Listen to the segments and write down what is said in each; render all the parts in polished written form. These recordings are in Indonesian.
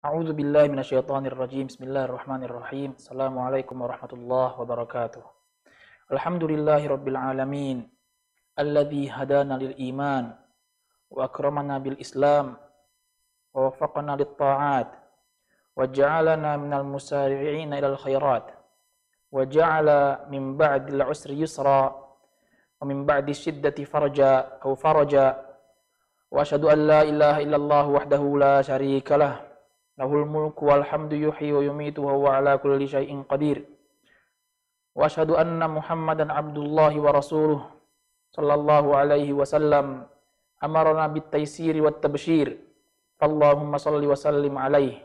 A'udzu billahi minasyaitonir rajim. Bismillahirrahmanirrahim. Assalamualaikum warahmatullahi wabarakatuh. Alhamdulillahirabbil alamin alladzi hadana lil iman wa akramana bil islam wa waffaqana lit ta'at wa ja'alana minal musari'ina ilal khairat wa ja'ala min ba'dil usri yusra wa min ba'di shiddati farja aw faraja wa asyhadu an la ilaha illallah wahdahu la syarikalah lahul mulku wal hamdu yuhyi wa yumiitu wa huwa ala kulli syai'in qadir. Wa asyhadu anna Muhammadan abdullahi wa rasuluhu sallallahu alaihi wasallam amarna bit taysiri wat tabsyir. Allahumma shalli wa sallim alaihi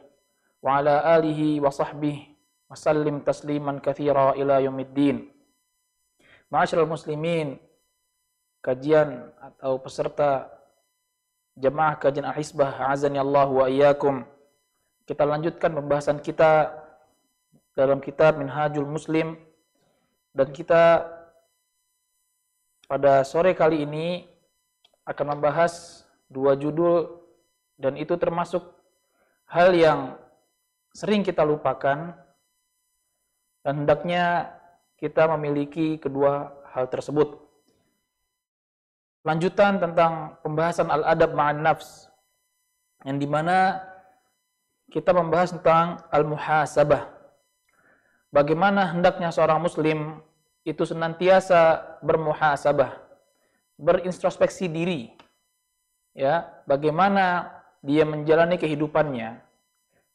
wa ala alihi wa sahbihi wa sallim tasliman katsira ila yaumiddin. Ma'asyiral muslimin, kajian atau peserta jemaah kajian Al-Hisbah, a'azani Allah wa iyyakum. Kita lanjutkan pembahasan kita dalam kitab Minhajul Muslim, dan kita pada sore kali ini akan membahas dua judul, dan itu termasuk hal yang sering kita lupakan, dan hendaknya kita memiliki kedua hal tersebut. Lanjutan tentang pembahasan Al-Adab Ma'an-Nafs, yang dimana kita membahas tentang al-muhasabah. Bagaimana hendaknya seorang muslim itu senantiasa bermuhasabah, berintrospeksi diri. Ya, bagaimana dia menjalani kehidupannya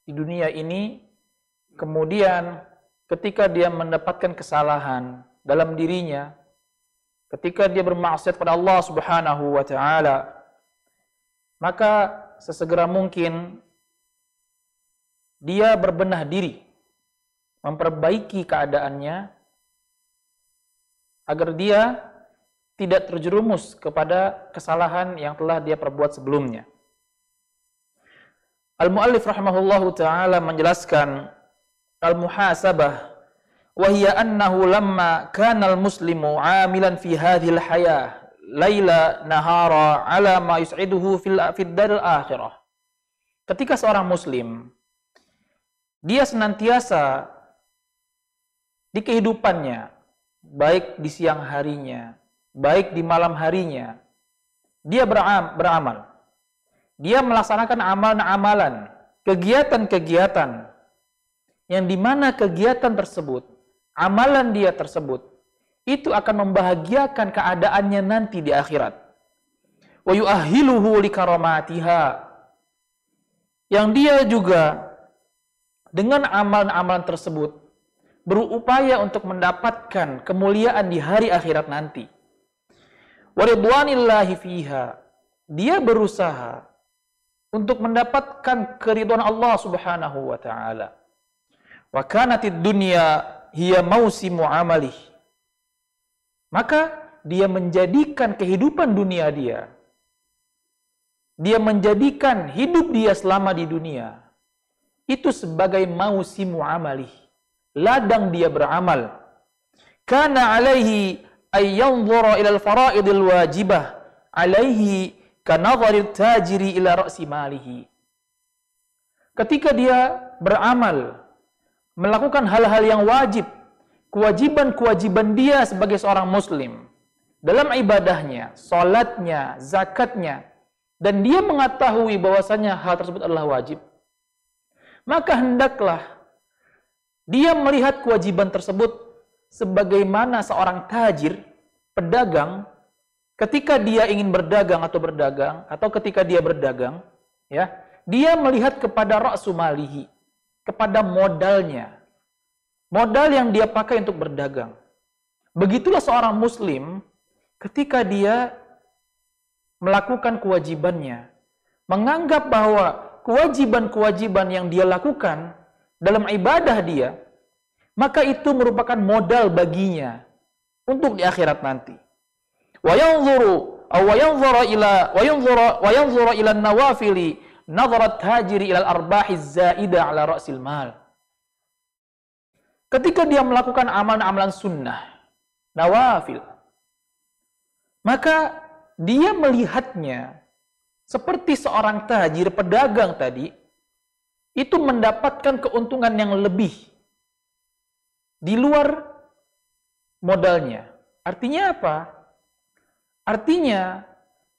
di dunia ini, kemudian ketika dia mendapatkan kesalahan dalam dirinya, ketika dia bermaksiat pada Allah Subhanahu wa taala, maka sesegera mungkin dia berbenah diri, memperbaiki keadaannya, agar dia tidak terjerumus kepada kesalahan yang telah dia perbuat sebelumnya. Al-Mu'allif rahimahullahu ta'ala menjelaskan al-muhasabah, وَهِيَ أَنَّهُ لَمَّا كَانَ الْمُسْلِمُ عَامِلًا فِي هَذِهِ الْحَيَاةِ لَيْلَ نَهَارًا عَلَى مَا يُسْعِدُهُ فِي الدَّارِ الْآخِرَةِ. Ketika seorang muslim dia senantiasa di kehidupannya, baik di siang harinya, baik di malam harinya, dia beramal. Dia melaksanakan amalan-amalan, kegiatan-kegiatan, yang dimana kegiatan tersebut, amalan dia tersebut, itu akan membahagiakan keadaannya nanti di akhirat. Wa yu'ahhiluhu likaramatiha. Yang dia juga dengan amalan-amalan tersebut berupaya untuk mendapatkan kemuliaan di hari akhirat nanti. Wa ridwanillahi fiha. Dia berusaha untuk mendapatkan keridhaan Allah Subhanahu wa taala. Wa kanatid dunya hiya mausimu amalih. Maka dia menjadikan kehidupan dunia dia, dia menjadikan hidup dia selama di dunia itu sebagai mausimu amalih, ladang dia beramal. Kana alaihi ayyanzura ilal fara'idil wajibah alaihi kanadharil tajiri ila ra'si malihi. Ketika dia beramal, melakukan hal-hal yang wajib, kewajiban-kewajiban dia sebagai seorang muslim dalam ibadahnya, salatnya, zakatnya, dan dia mengetahui bahwasanya hal tersebut adalah wajib, maka hendaklah dia melihat kewajiban tersebut sebagaimana seorang tajir, pedagang, ketika dia ingin berdagang, ya, dia melihat kepada ra'su malihi, kepada modalnya, modal yang dia pakai untuk berdagang. Begitulah seorang muslim ketika dia melakukan kewajibannya, menganggap bahwa kewajiban-kewajiban yang dia lakukan dalam ibadah dia, maka itu merupakan modal baginya untuk di akhirat nanti. Wa yanzuru aw yanzura ila an-nawafili nadharat hajiri ila al-arbahi az-zaida ala ra'sil mal. Ketika dia melakukan amalan-amalan sunnah, nawafil, maka dia melihatnya seperti seorang tajir, pedagang tadi, itu mendapatkan keuntungan yang lebih di luar modalnya. Artinya apa? Artinya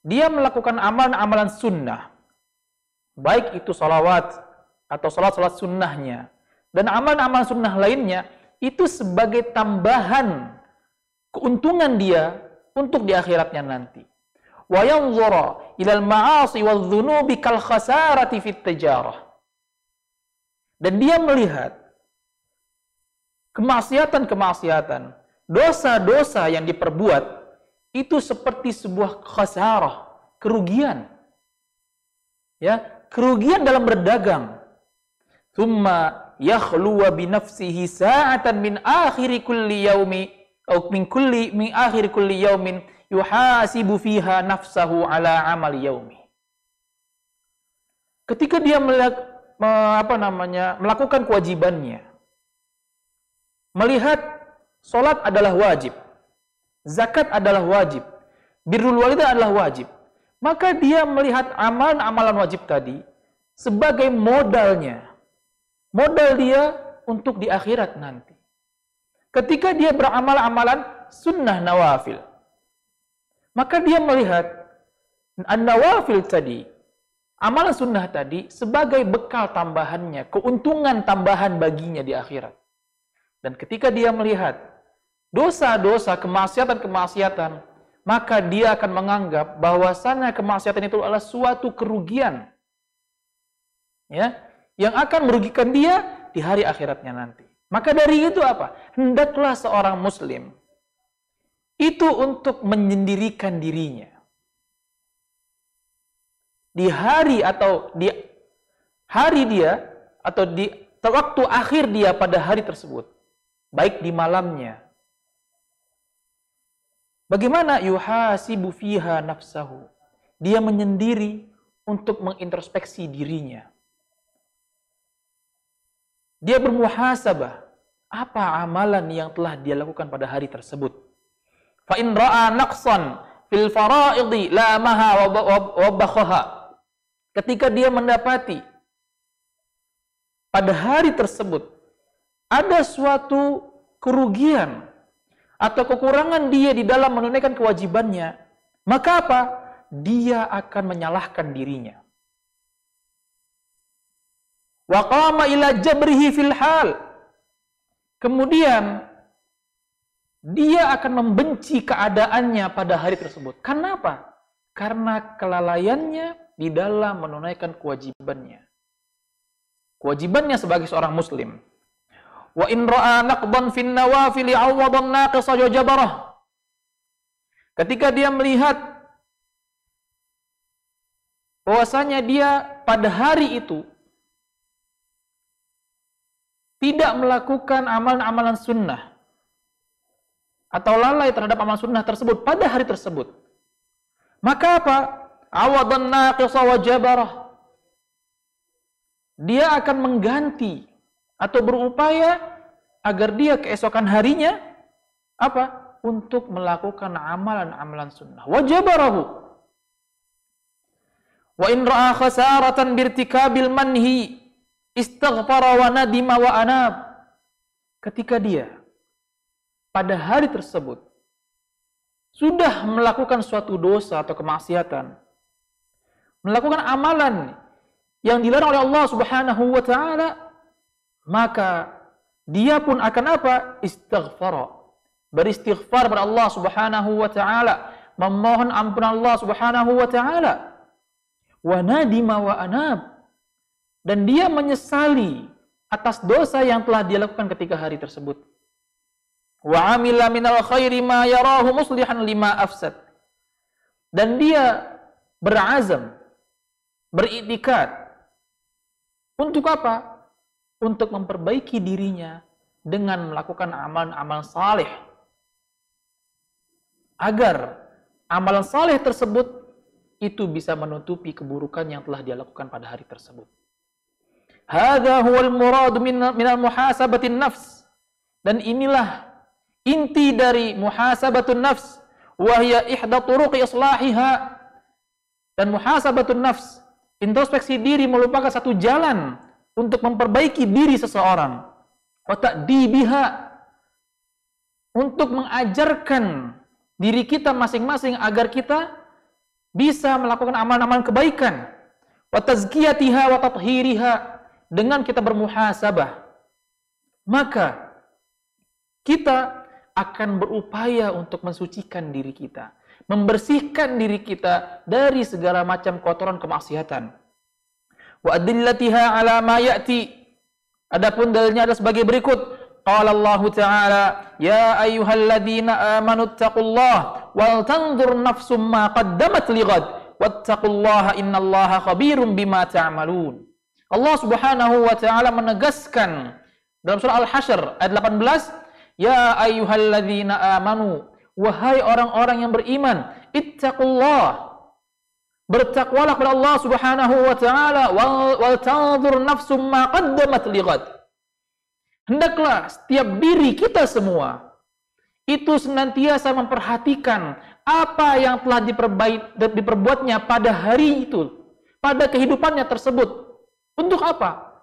dia melakukan amalan-amalan sunnah, baik itu salawat atau salat-salat sunnahnya dan amalan-amalan sunnah lainnya, itu sebagai tambahan keuntungan dia untuk di akhiratnya nanti. Wa yanzura ila al-ma'asi wadh-dhunubi kal khasarati fit tijarah. Dan dia melihat kemaksiatan-kemaksiatan, dosa-dosa yang diperbuat itu seperti sebuah khasarah, kerugian. Ya, kerugian dalam berdagang. Tsumma yakhluwa bi nafsihi sa'atan min akhiri kulli yaumi au min akhiri kulli yaumin yuhasibu fiha nafsahu ala amal yaumi. Ketika dia melakukan kewajibannya, melihat salat adalah wajib, zakat adalah wajib, birrul walidain adalah wajib, maka dia melihat amalan-amalan wajib tadi sebagai modalnya, modal dia untuk di akhirat nanti. Ketika dia beramal-amalan sunnah nawafil, maka dia melihat an-nawafil tadi, amalan sunnah tadi sebagai bekal tambahannya, keuntungan tambahan baginya di akhirat. Dan ketika dia melihat dosa-dosa, kemaksiatan-kemaksiatan, maka dia akan menganggap bahwasannya kemaksiatan itu adalah suatu kerugian, ya, yang akan merugikan dia di hari akhiratnya nanti. Maka dari itu apa? Hendaklah seorang muslim itu untuk menyendirikan dirinya di hari atau di hari dia atau di waktu akhir dia pada hari tersebut, baik di malamnya. Bagaimana yuhasibu fiha nafsahu? Dia menyendiri untuk mengintrospeksi dirinya. Dia bermuhasabah, apa amalan yang telah dia lakukan pada hari tersebut? Fa in ra'a naqsan fil fara'idhi lamaha wa bakhaha. Ketika dia mendapati pada hari tersebut ada suatu kerugian atau kekurangan dia di dalam menunaikan kewajibannya, maka apa? Dia akan menyalahkan dirinya. Wa qama ila jabrihi fil hal. Kemudian dia akan membenci keadaannya pada hari tersebut. Kenapa? Karena kelalaiannya di dalam menunaikan kewajibannya. Kewajibannya sebagai seorang muslim. Wa in ra'a naqdan fin nawafil ya'awwadan naqisa jabarah. Ketika dia melihat bahwasanya dia pada hari itu tidak melakukan amalan-amalan sunnah atau lalai terhadap amalan sunnah tersebut pada hari tersebut, maka apa? Awadan naqisa jabarah. Dia akan mengganti atau berupaya agar dia keesokan harinya apa? Untuk melakukan amalan-amalan sunnah. Wajabarahu. Wa in ra'a khasaratan birtikabil manhi istaghfara wa nadima wa anab. Ketika dia pada hari tersebut sudah melakukan suatu dosa atau kemaksiatan, melakukan amalan yang dilarang oleh Allah Subhanahu wa taala, maka dia pun akan apa? Istighfar. Beristighfar kepada Allah Subhanahu wa taala, memohon ampunan Allah Subhanahu wa taala. Wa nadima wa anab. Dan dia menyesali atas dosa yang telah dia lakukan ketika hari tersebut. Wa amila minal khairi ma yarahu muslihan lima afsad. Dan dia berazam, beriktikad untuk apa? Untuk memperbaiki dirinya dengan melakukan amalan-amalan saleh, agar amalan saleh tersebut itu bisa menutupi keburukan yang telah dia lakukan pada hari tersebut. Hadza huwal murad minal muhasabatin nafs. Dan inilah inti dari muhasabatun nafs, wa hiya ihda turuqi islahiha. Dan muhasabatun nafs, introspeksi diri, merupakan satu jalan untuk memperbaiki diri seseorang, wa ta'dibiha, untuk mengajarkan diri kita masing-masing agar kita bisa melakukan amalan-amalan kebaikan, wa tazkiyatiha wa tathhiriha, dengan kita bermuhasabah, maka kita akan berupaya untuk mensucikan diri kita, membersihkan diri kita dari segala macam kotoran kemaksiatan. Wa adillatiha ala ma ya'ti. Adapun dalilnya ada sebagai berikut. Qala Allah Ta'ala, ya ayyuhalladzina amanu taqullaha wal tanzur nafsum ma qaddamat lighad wattaqullaha innallaha khabirum bima ta'malun. Allah Subhanahu wa Ta'ala menegaskan dalam surah Al-Hasyr ayat 18, ya ayyuhalladzina amanu, wahai orang-orang yang beriman, ittaqullah, bertakwalah kepada Allah Subhanahu wa Ta'ala, wal tanzur nafsum ma qaddamat lighad. Hendaklah setiap diri kita semua itu senantiasa memperhatikan apa yang telah diperbuatnya pada hari itu, pada kehidupannya tersebut. Untuk apa?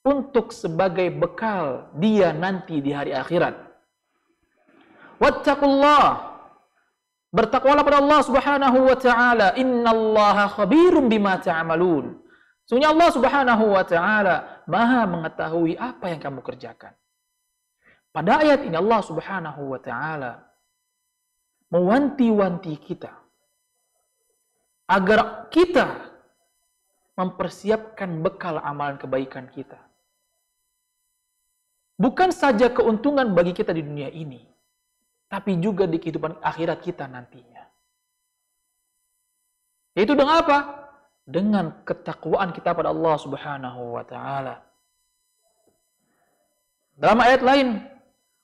Untuk sebagai bekal dia nanti di hari akhirat. Wattaqullah, bertakwalah kepada Allah Subhanahu wa Ta'ala, innallaha khabirum bima ta'malun. Sesungguhnya Allah Subhanahu wa Ta'ala Maha mengetahui apa yang kamu kerjakan. Pada ayat ini Allah Subhanahu wa Ta'ala mewanti-wanti kita agar kita mempersiapkan bekal amalan kebaikan kita. Bukan saja keuntungan bagi kita di dunia ini, tapi juga di kehidupan akhirat kita nantinya. Yaitu dengan apa? Dengan ketakwaan kita pada Allah Subhanahu wa Ta'ala. Dalam ayat lain,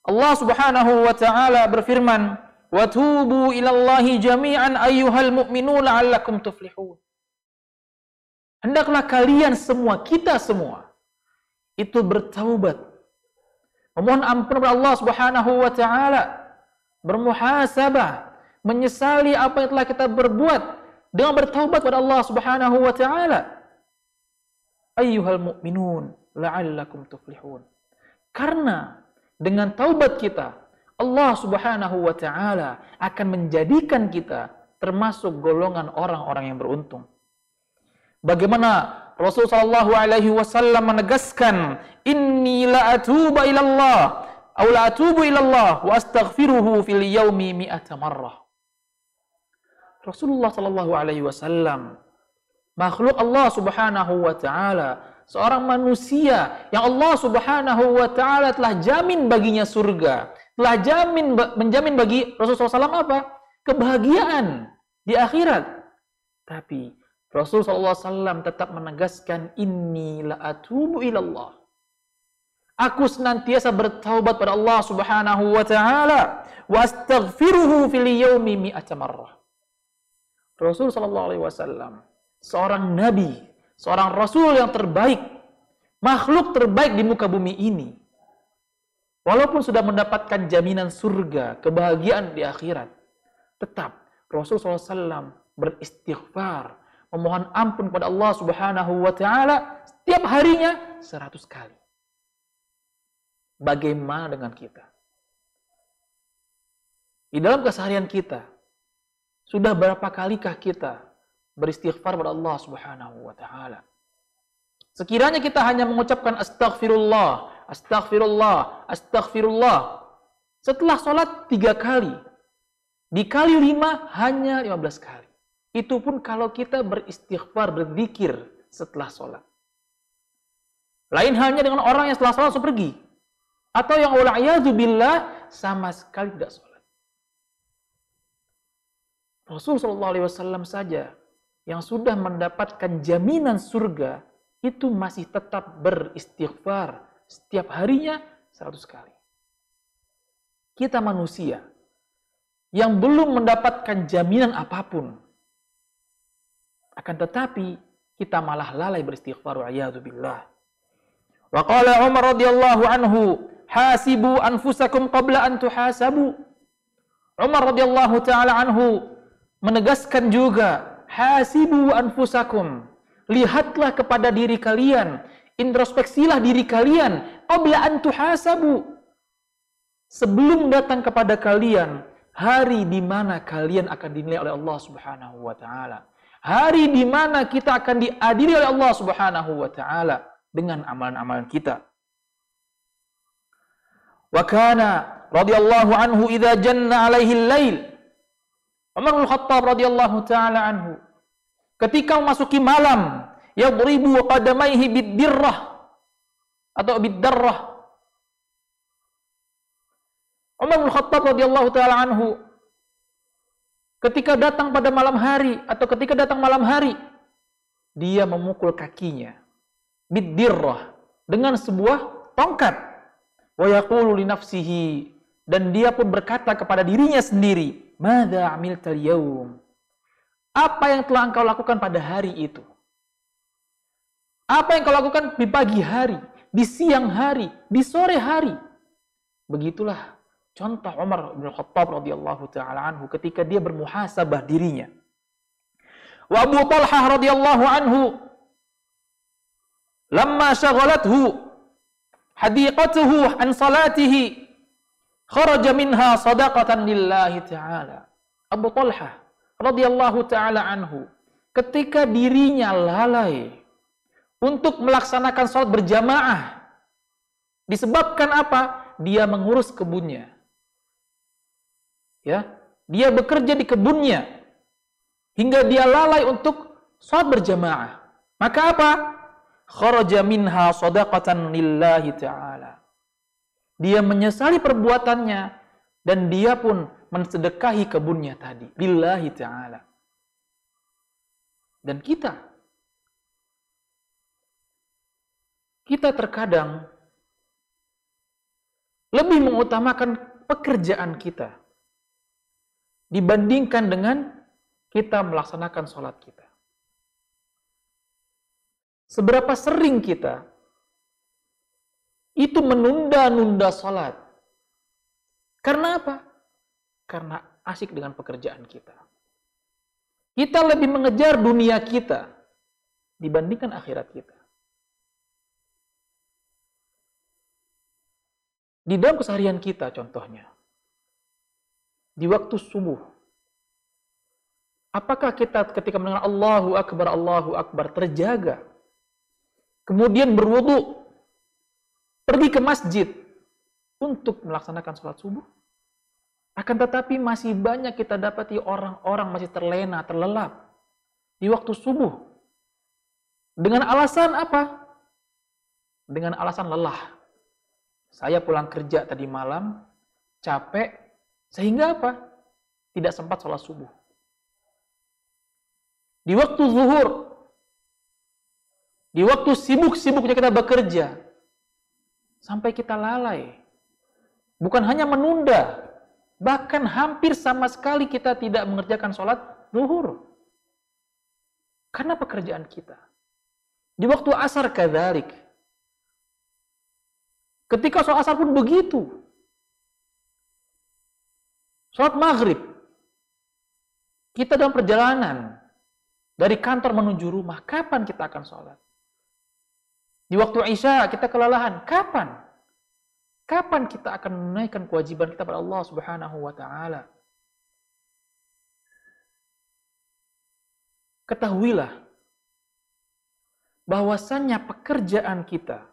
Allah Subhanahu wa Ta'ala berfirman, "Wa tubu ilallahi jami'an ayyuhal mu'minun la'allakum tuflihun." Hendaklah kalian semua, kita semua, itu bertaubat, memohon ampun kepada Allah Subhanahu wa Ta'ala, bermuhasabah, menyesali apa yang telah kita berbuat, dengan bertaubat kepada Allah Subhanahu wa Ta'ala. Ayyuhal mu'minun la'allakum tuflihun. Karena dengan taubat kita, Allah Subhanahu wa Ta'ala akan menjadikan kita termasuk golongan orang-orang yang beruntung. Bagaimana Rasulullah SAW menegaskan, inni la'atuba ilallah au la atubu ilallah wa astaghfiruhu fil yaumi mi'ata marrah. Rasulullah sallallahu alaihi wasallam, makhluk Allah Subhanahu wa Ta'ala, seorang manusia yang Allah Subhanahu wa Ta'ala telah jamin baginya surga, telah menjamin bagi Rasulullah SAW apa? Kebahagiaan di akhirat. Tapi Rasulullah SAW tetap menegaskan, inni la atubu ilallah, aku senantiasa bertaubat pada Allah Subhanahu wa Ta'ala, wa astaghfiruhu fil yaumi mi'ata marrah. Rasul sallallahu alaihi wasallam, seorang nabi, seorang rasul yang terbaik, makhluk terbaik di muka bumi ini, walaupun sudah mendapatkan jaminan surga, kebahagiaan di akhirat, tetap Rasul sallallahu alaihi wasallam beristighfar, memohon ampun kepada Allah Subhanahu wa Ta'ala setiap harinya 100 kali. Bagaimana dengan kita? Di dalam keseharian kita, sudah berapa kalikah kita beristighfar kepada Allah Subhanahu wa Ta'ala? Sekiranya kita hanya mengucapkan astaghfirullah, astaghfirullah, astaghfirullah, setelah sholat 3 kali, dikali 5 hanya 15 kali. Itu pun kalau kita beristighfar, berzikir setelah sholat. Lain halnya dengan orang yang setelah sholat langsung pergi, atau yang wala'iyadzubillah sama sekali tidak sholat. Rasulullah SAW saja yang sudah mendapatkan jaminan surga itu masih tetap beristighfar setiap harinya 100 kali. Kita manusia yang belum mendapatkan jaminan apapun, akan tetapi kita malah lalai beristighfar wala'iyadzubillah. Wa qala Umar radhiyallahu anhu, hasibu anfusakum qabla an tuhasabu. Umar radhiyallahu ta'ala anhu menegaskan juga, hasibu anfusakum, lihatlah kepada diri kalian introspeksilah diri kalian, qabla an tuhasabu, sebelum datang kepada kalian hari di mana kalian akan dinilai oleh Allah Subhanahu wa taala. Hari di mana kita akan diadili oleh Allah Subhanahu wa taala dengan amalan-amalan kita. Wa kana radhiyallahu anhu idza janna alaihi al-lail. Umar bin Khattab radhiyallahu taala anhu ketika memasuki malam, yadribu qadamaihi bid-dirrah atau bid-darrah. Umar bin Khattab radhiyallahu taala anhu ketika datang pada malam hari atau ketika datang malam hari, dia memukul kakinya biddirrah, dengan sebuah tongkat. Wa yaqulu li nafsihi, dan dia pun berkata kepada dirinya sendiri, madza amiltal yaum, apa yang telah engkau lakukan pada hari itu, apa yang kau lakukan di pagi hari, di siang hari, di sore hari. Begitulah contoh Umar bin Khattab radhiyallahu taala anhu ketika dia bermuhasabah dirinya. Wa Abu Thalhah radhiyallahu anhu lamma syaghalathu hadiqatuhu an salatihi kharaja minha shadaqatan lillahi taala. Abu Thalhah radhiyallahu taala anhu ketika dirinya lalai untuk melaksanakan salat berjamaah, disebabkan apa? Dia mengurus kebunnya. Ya, dia bekerja di kebunnya hingga dia lalai untuk sholat berjamaah. Maka apa? Kharaja minha shadaqatan lillahi ta'ala. Dia menyesali perbuatannya dan dia pun mensedekahi kebunnya tadi lillahi ta'ala. Dan kita terkadang lebih mengutamakan pekerjaan kita dibandingkan dengan kita melaksanakan sholat kita. Seberapa sering kita itu menunda-nunda sholat? Karena apa? Karena asik dengan pekerjaan kita. Kita lebih mengejar dunia kita dibandingkan akhirat kita. Di dalam keseharian kita contohnya, di waktu subuh, apakah kita ketika mendengar Allahu Akbar terjaga, kemudian berwudu, pergi ke masjid untuk melaksanakan sholat subuh? Akan tetapi masih banyak kita dapati orang-orang masih terlena, terlelap di waktu subuh. Dengan alasan apa? Dengan alasan lelah. Saya pulang kerja tadi malam, capek, sehingga apa? Tidak sempat sholat subuh. Di waktu zuhur, di waktu sibuk-sibuknya kita bekerja, sampai kita lalai. Bukan hanya menunda, bahkan hampir sama sekali kita tidak mengerjakan sholat zuhur. Karena pekerjaan kita. Di waktu asar kadzalik. Ketika sholat asar pun begitu. Sholat maghrib, kita dalam perjalanan dari kantor menuju rumah, kapan kita akan sholat? Di waktu isya kita kelelahan, kapan? Kapan kita akan menunaikan kewajiban kita pada Allah Subhanahu wa taala? Ketahuilah bahwasannya pekerjaan kita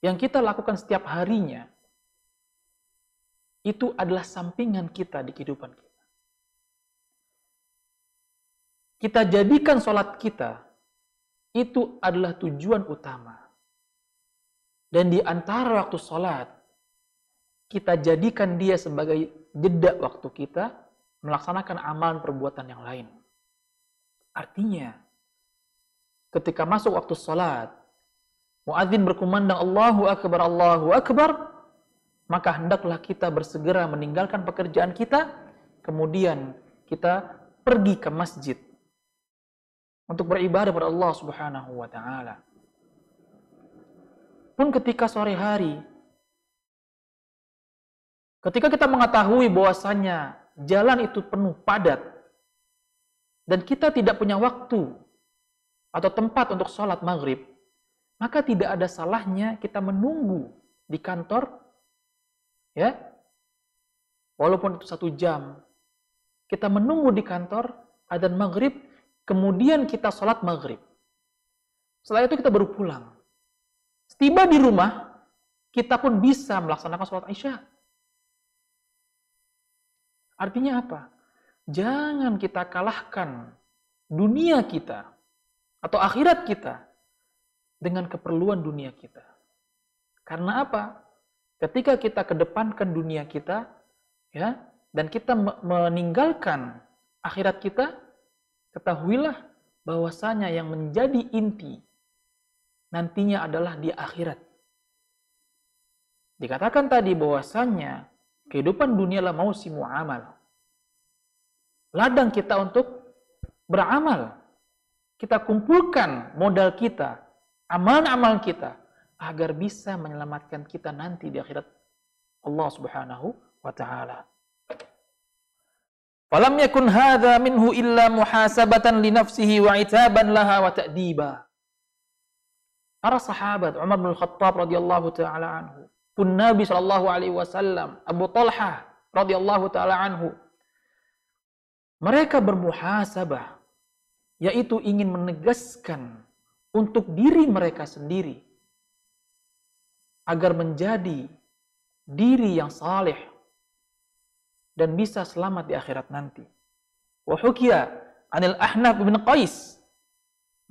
yang kita lakukan setiap harinya itu adalah sampingan kita di kehidupan kita. Kita jadikan sholat kita itu adalah tujuan utama. Dan di antara waktu sholat, kita jadikan dia sebagai jeda waktu kita melaksanakan amalan perbuatan yang lain. Artinya, ketika masuk waktu sholat, muadzin berkumandang Allahu Akbar, maka hendaklah kita bersegera meninggalkan pekerjaan kita, kemudian kita pergi ke masjid untuk beribadah kepada Allah Subhanahu wa taala. Pun ketika sore hari, ketika kita mengetahui bahwasannya jalan itu penuh padat dan kita tidak punya waktu atau tempat untuk sholat maghrib, maka tidak ada salahnya kita menunggu di kantor, ya, walaupun itu 1 jam. Kita menunggu di kantor adzan maghrib, kemudian kita sholat maghrib. Setelah itu kita baru pulang. Tiba di rumah, kita pun bisa melaksanakan sholat isya. Artinya apa? Jangan kita kalahkan dunia kita atau akhirat kita dengan keperluan dunia kita. Karena apa? Ketika kita kedepankan dunia kita, ya, dan kita meninggalkan akhirat kita, ketahuilah bahwasanya yang menjadi inti nantinya adalah di akhirat. Dikatakan tadi bahwasanya kehidupan dunialah mausimu amal. Ladang kita untuk beramal. Kita kumpulkan modal kita, amal-amal kita, agar bisa menyelamatkan kita nanti di akhirat Allah Subhanahu wa ta'ala. Falam yakun hadza minhu illa muhasabatan li nafsihi wa itaban laha wa ta'diba. Para sahabat Umar bin Khattab radhiyallahu taala anhu, pun Nabi sallallahu alaihi wasallam, Abu Thalhah radhiyallahu taala anhu, mereka bermuhasabah, yaitu ingin menegaskan untuk diri mereka sendiri agar menjadi diri yang saleh dan bisa selamat di akhirat nanti. Wa hukiya anil Ahnaf bin Qais.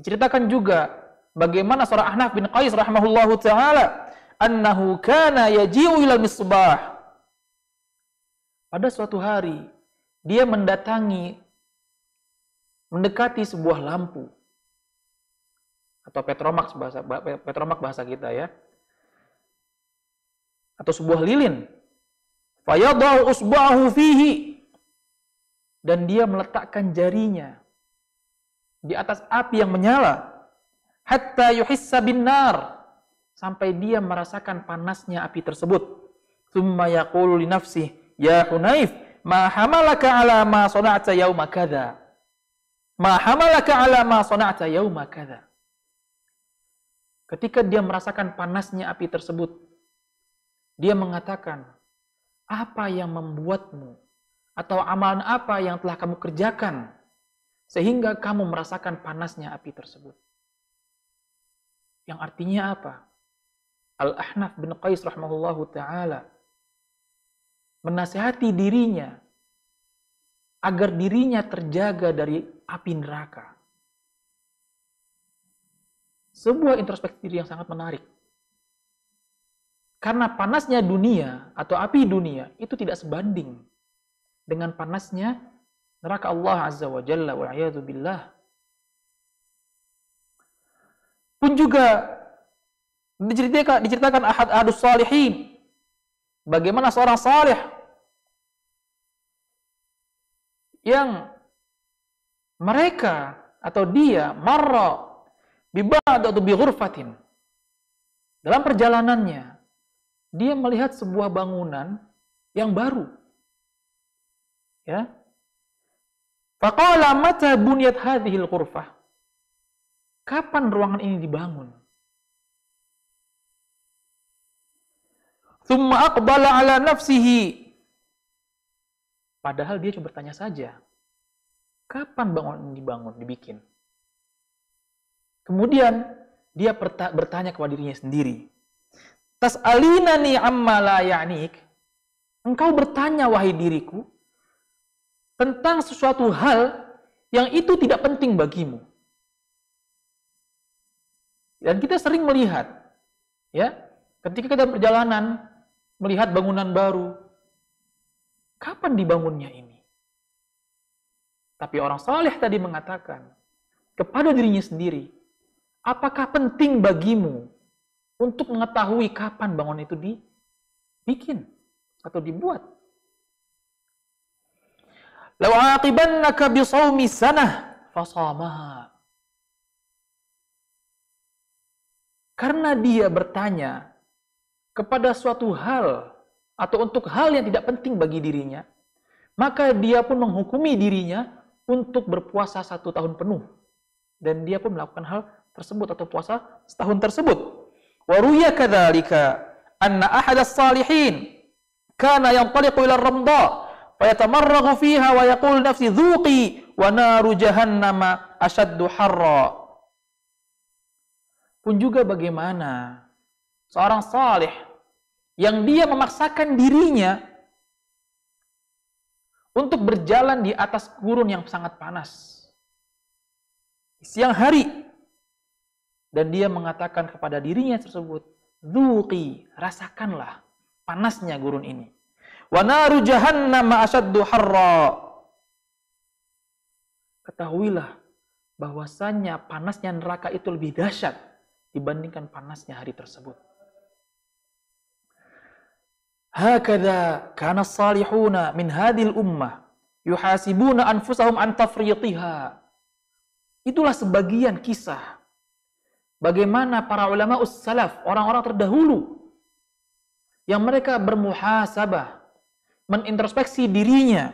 Diceritakan juga bagaimana seorang Ahnaf bin Qais rahimahullahu taala, annahu kana yaji'u ila misbah. Pada suatu hari dia mendekati sebuah lampu atau petromak bahasa kita, ya. Atau sebuah lilin. Fayadau usba'ahu fihi, dan dia meletakkan jarinya di atas api yang menyala, hatta yuhissa binnar, sampai dia merasakan panasnya api tersebut. Tsumma yaqulu li nafsihi ya Hunayf, ma hamalaka ala ma sana'ta yauma kadza, ma hamalaka ala ma sana'ta yauma kadza. Ketika dia merasakan panasnya api tersebut, dia mengatakan, apa yang membuatmu, atau amalan apa yang telah kamu kerjakan sehingga kamu merasakan panasnya api tersebut? Yang artinya apa? Al-Ahnaf bin Qais rahimahullahu ta'ala menasihati dirinya agar dirinya terjaga dari api neraka. Sebuah introspeksi diri yang sangat menarik. Karena panasnya dunia atau api dunia itu tidak sebanding dengan panasnya neraka Allah Azza wa Jalla wa'iyadu billah. Pun juga diceritakan ahadus salihin, bagaimana seorang salih yang mereka atau dia marra biba'd atau bi ghurfatin, dalam perjalanannya dia melihat sebuah bangunan yang baru. Ya. Faqala mata bunyat hadhil ghurfah? Kapan ruangan ini dibangun? Tsumma aqbala ala nafsihi. Padahal dia cuma bertanya saja. Kapan bangunan ini dibangun, dibikin? Kemudian dia bertanya kepada dirinya sendiri. Tas'alinani amma la ya'nik. Engkau bertanya, wahai diriku, tentang sesuatu hal yang itu tidak penting bagimu. Dan kita sering melihat, ya, ketika kita berjalanan melihat bangunan baru, kapan dibangunnya ini? Tapi orang saleh tadi mengatakan kepada dirinya sendiri, apakah penting bagimu untuk mengetahui kapan bangunan itu dibikin atau dibuat? Law aqibannaka bi shaumi sanah fasamaha. Karena dia bertanya kepada suatu hal atau untuk hal yang tidak penting bagi dirinya, maka dia pun menghukumi dirinya untuk berpuasa 1 tahun penuh. Dan dia pun melakukan hal tersebut atau puasa setahun tersebut. Waruya kadzalika anna ahadas salihin kana yantaliqu ila ar-ramda fa yatamarraghu fiha wa yaqul nafsi dhuqi wa naru jahannama ashaddu harra. Pun juga bagaimana seorang salih yang dia memaksakan dirinya untuk berjalan di atas gurun yang sangat panas di siang hari, dan dia mengatakan kepada dirinya tersebut, "Dzuqi, rasakanlah panasnya gurun ini." Wa naru jahannama ashaddu harra. Ketahuilah bahwasannya panasnya neraka itu lebih dahsyat dibandingkan panasnya hari tersebut. Hakadha kana salihuna min hadhil ummah yuhasibuna anfusahum an tafritiha. Itulah sebagian kisah bagaimana para ulama us-salaf, orang-orang terdahulu yang mereka bermuhasabah, menintrospeksi dirinya.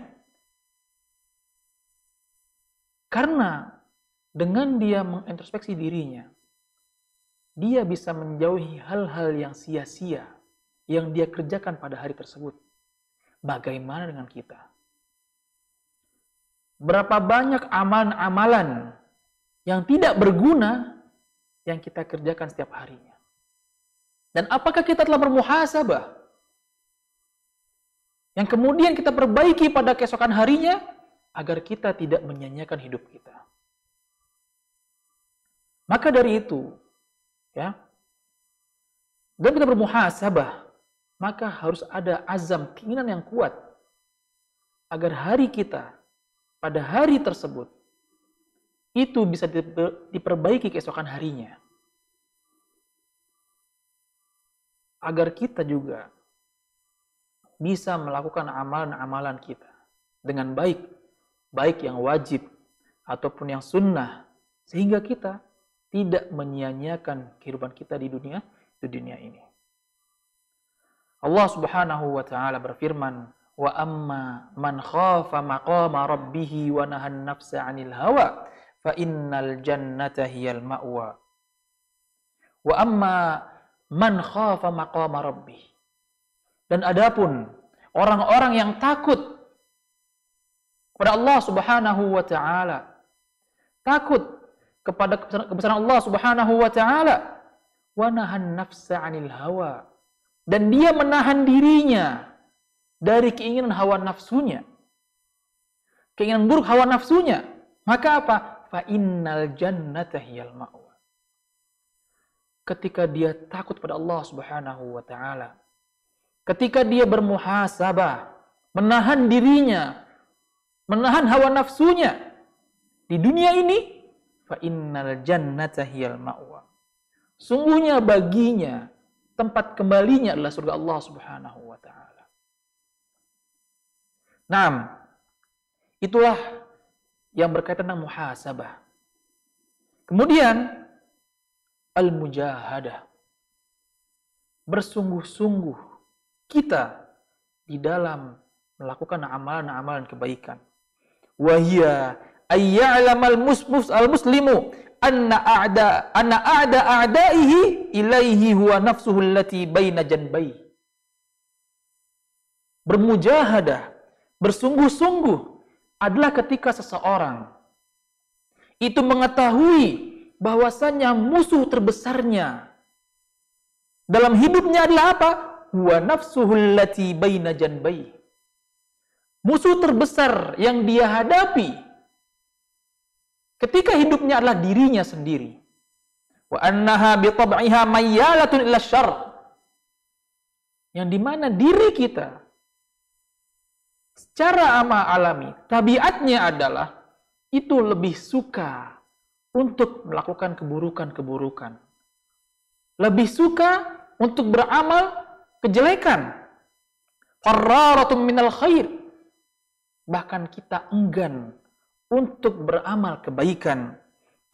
Karena dengan dia mengintrospeksi dirinya, dia bisa menjauhi hal-hal yang sia-sia yang dia kerjakan pada hari tersebut. Bagaimana dengan kita? Berapa banyak amalan-amalan yang tidak berguna yang kita kerjakan setiap harinya? Dan apakah kita telah bermuhasabah? Yang kemudian kita perbaiki pada keesokan harinya agar kita tidak menyia-nyiakan hidup kita. Maka dari itu, ya, dan kita bermuhasabah, maka harus ada azam, keinginan yang kuat agar hari kita pada hari tersebut itu bisa diperbaiki keesokan harinya, agar kita juga bisa melakukan amalan-amalan kita dengan baik, baik yang wajib ataupun yang sunnah, sehingga kita tidak menyia-nyiakan kehidupan kita di dunia ini. Allah Subhanahu wa taala berfirman, "Wa amma man khafa maqama rabbih wa nahan nafsa 'anil hawa fa innal jannata hiyal ma'wa." Wa amma man khafa maqama rabbih. Dan adapun orang-orang yang takut kepada Allah Subhanahu wa taala, takut kepada kebesaran Allah Subhanahu wa taala, wa nahan nafsa 'anil hawa. Dan dia menahan dirinya dari keinginan hawa nafsunya, keinginan buruk hawa nafsunya, maka apa? Fa innal jannata hiyal ma'wa. Ketika dia takut pada Allah Subhanahu wa taala, ketika dia bermuhasabah, menahan dirinya, menahan hawa nafsunya di dunia ini, fa innal jannata hiyal ma'wa. Sungguhnya baginya tempat kembalinya adalah surga Allah Subhanahu wa taala. Naam. Itulah yang berkaitan dengan muhasabah. Kemudian al-mujahadah. Bersungguh-sungguh kita di dalam melakukan amalan-amalan kebaikan. Wa hiya ayya'lamal muslimu anna a'da a'daihi ilaihi huwa nafsuhu allati baina janbai. Bermujahadah, bersungguh-sungguh adalah ketika seseorang itu mengetahui bahwasannya musuh terbesarnya dalam hidupnya adalah apa? Huwa nafsuhu allati baina janbai. Musuh terbesar yang dia hadapi ketika hidupnya adalah dirinya sendiri. Wa annaha bi tab'iha mayyalatun ila syarr. Yang dimana diri kita secara alami, tabiatnya adalah itu lebih suka untuk melakukan keburukan-keburukan. Lebih suka untuk beramal kejelekan. Qararatun minal khair. Bahkan kita enggan untuk beramal kebaikan.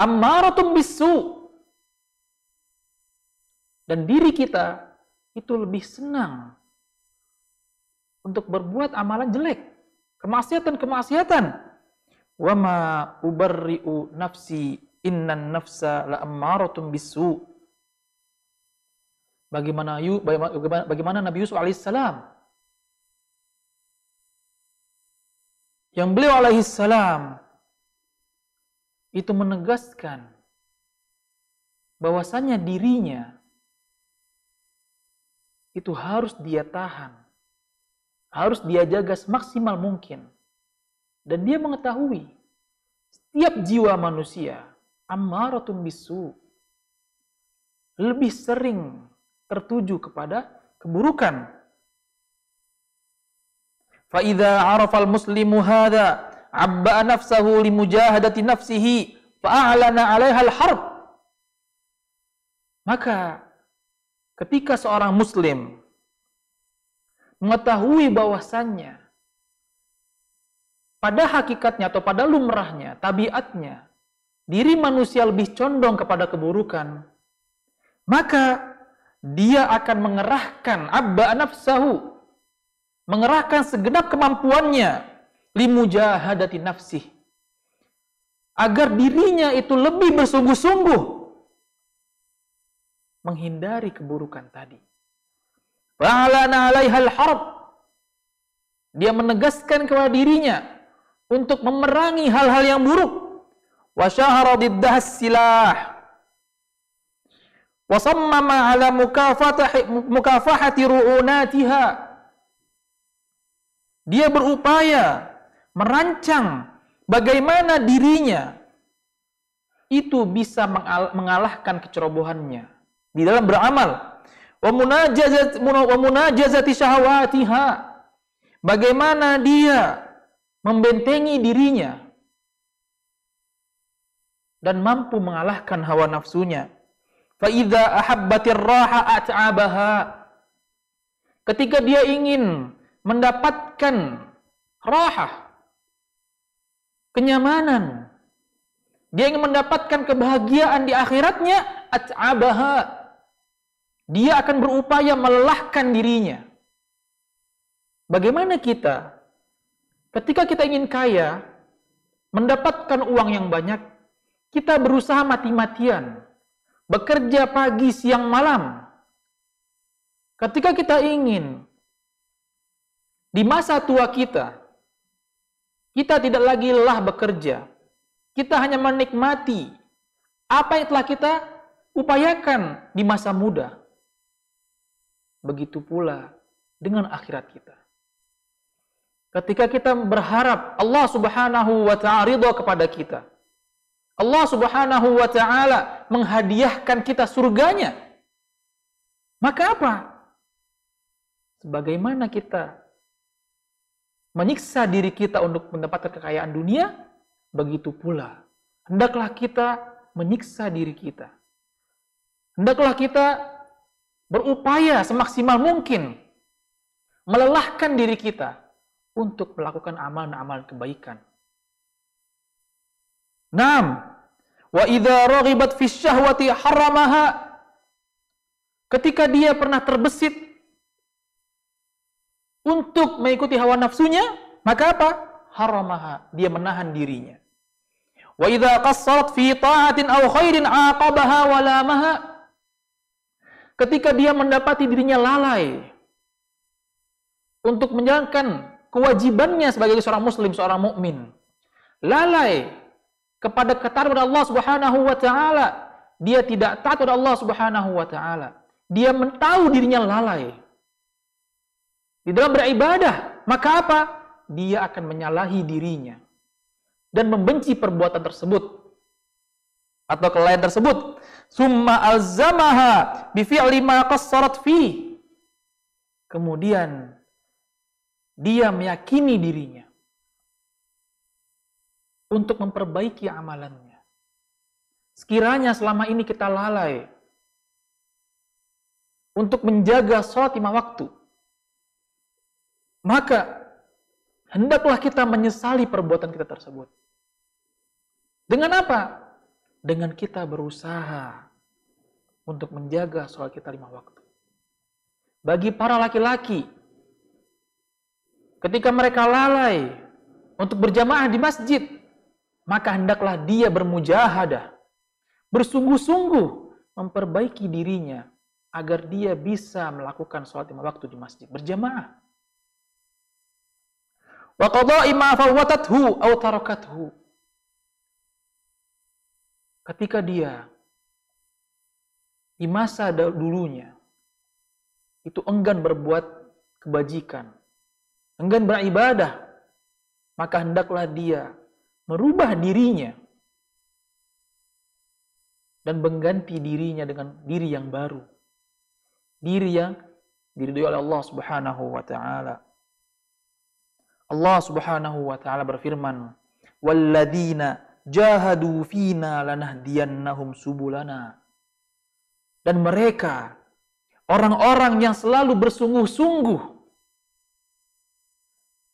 Ammaratun bisu. Dan diri kita itu lebih senang untuk berbuat amalan jelek, kemaksiatan-kemaksiatan. Wa ma ubarri'u nafsi Innan nafsa la'ammaratun bisu. Bagaimana Nabi Yusuf alaihissalam, yang beliau alaihissalam itu menegaskan bahwasannya dirinya itu harus dia tahan, harus dia jaga semaksimal mungkin. Dan dia mengetahui setiap jiwa manusia ammaratun bisu, lebih sering tertuju kepada keburukan. Fa idza arafal muslimu hadza abba nafsahu li mujahadati nafsihi fa a'lana 'alaiha al-harb. Maka ketika seorang muslim mengetahui bahwasannya pada hakikatnya atau pada lumrahnya, tabiatnya, diri manusia lebih condong kepada keburukan, maka dia akan mengerahkan abba nafsahu, mengerahkan segenap kemampuannya limujahadati nafsih, agar dirinya itu lebih bersungguh-sungguh menghindari keburukan tadi. Fa'alana 'alaihal harb. Dia menegaskan kepada dirinya untuk memerangi hal-hal yang buruk. Wa syahara biddahs silah. وصمم على مكافحة رؤوناتها. Dia berupaya merancang bagaimana dirinya itu bisa mengalahkan kecerobohannya di dalam beramal. ومناجزة شهواتها. Bagaimana dia membentengi dirinya dan mampu mengalahkan hawa nafsunya. Fa'idha ahabbatir raha at'abaha. Ketika dia ingin mendapatkan rahah, kenyamanan, dia ingin mendapatkan kebahagiaan di akhiratnya, at'abaha, dia akan berupaya melelahkan dirinya. Bagaimana kita ketika kita ingin kaya, mendapatkan uang yang banyak, kita berusaha mati-matian, bekerja pagi, siang, malam. Ketika kita ingin di masa tua kita, kita tidak lagi lelah bekerja, kita hanya menikmati apa yang telah kita upayakan di masa muda. Begitu pula dengan akhirat kita. Ketika kita berharap Allah Subhanahu wa Ta'ala ridha kepada kita, Allah Subhanahu wa Ta'ala menghadiahkan kita surganya, maka apa? Sebagaimana kita menyiksa diri kita untuk mendapatkan kekayaan dunia, begitu pula hendaklah kita menyiksa diri kita. Hendaklah kita berupaya semaksimal mungkin melelahkan diri kita untuk melakukan amalan-amalan kebaikan. 6. Wa idza raghibat fi syahwati haramaha. Ketika dia pernah terbesit untuk mengikuti hawa nafsunya, maka apa? Haramaha, dia menahan dirinya. Wa idza qassarat fi ta'atin aw khairin aqabaha wa lamaha. Ketika dia mendapati dirinya lalai untuk menjalankan kewajibannya sebagai seorang muslim, seorang mukmin, lalai kepada ketaatan kepada Allah Subhanahu wa Ta'ala, dia tidak taat kepada Allah Subhanahu wa Ta'ala, dia mentahu dirinya lalai di dalam beribadah, maka apa? Dia akan menyalahi dirinya dan membenci perbuatan tersebut atau kelalaian tersebut. Summa alzamaha bi fi'li ma qassarat fi. Kemudian dia meyakini dirinya untuk memperbaiki amalannya. Sekiranya selama ini kita lalai untuk menjaga sholat 5 waktu, maka hendaklah kita menyesali perbuatan kita tersebut. Dengan apa? Dengan kita berusaha untuk menjaga sholat kita 5 waktu. Bagi para laki-laki, ketika mereka lalai untuk berjamaah di masjid, maka hendaklah dia bermujahadah bersungguh-sungguh memperbaiki dirinya agar dia bisa melakukan sholat lima waktu di masjid berjamaah. Wa qada'i ma fawatathu aw tarakathu. Ketika dia di masa dulunya itu enggan berbuat kebajikan, enggan beribadah, maka hendaklah dia merubah dirinya dan mengganti dirinya dengan diri yang baru, diri yang diridhoi oleh Allah Subhanahu wa taala. Allah Subhanahu wa taala berfirman, "Walladzina jahadu fina lanahdiyannahum subulana." Dan mereka, orang-orang yang selalu bersungguh-sungguh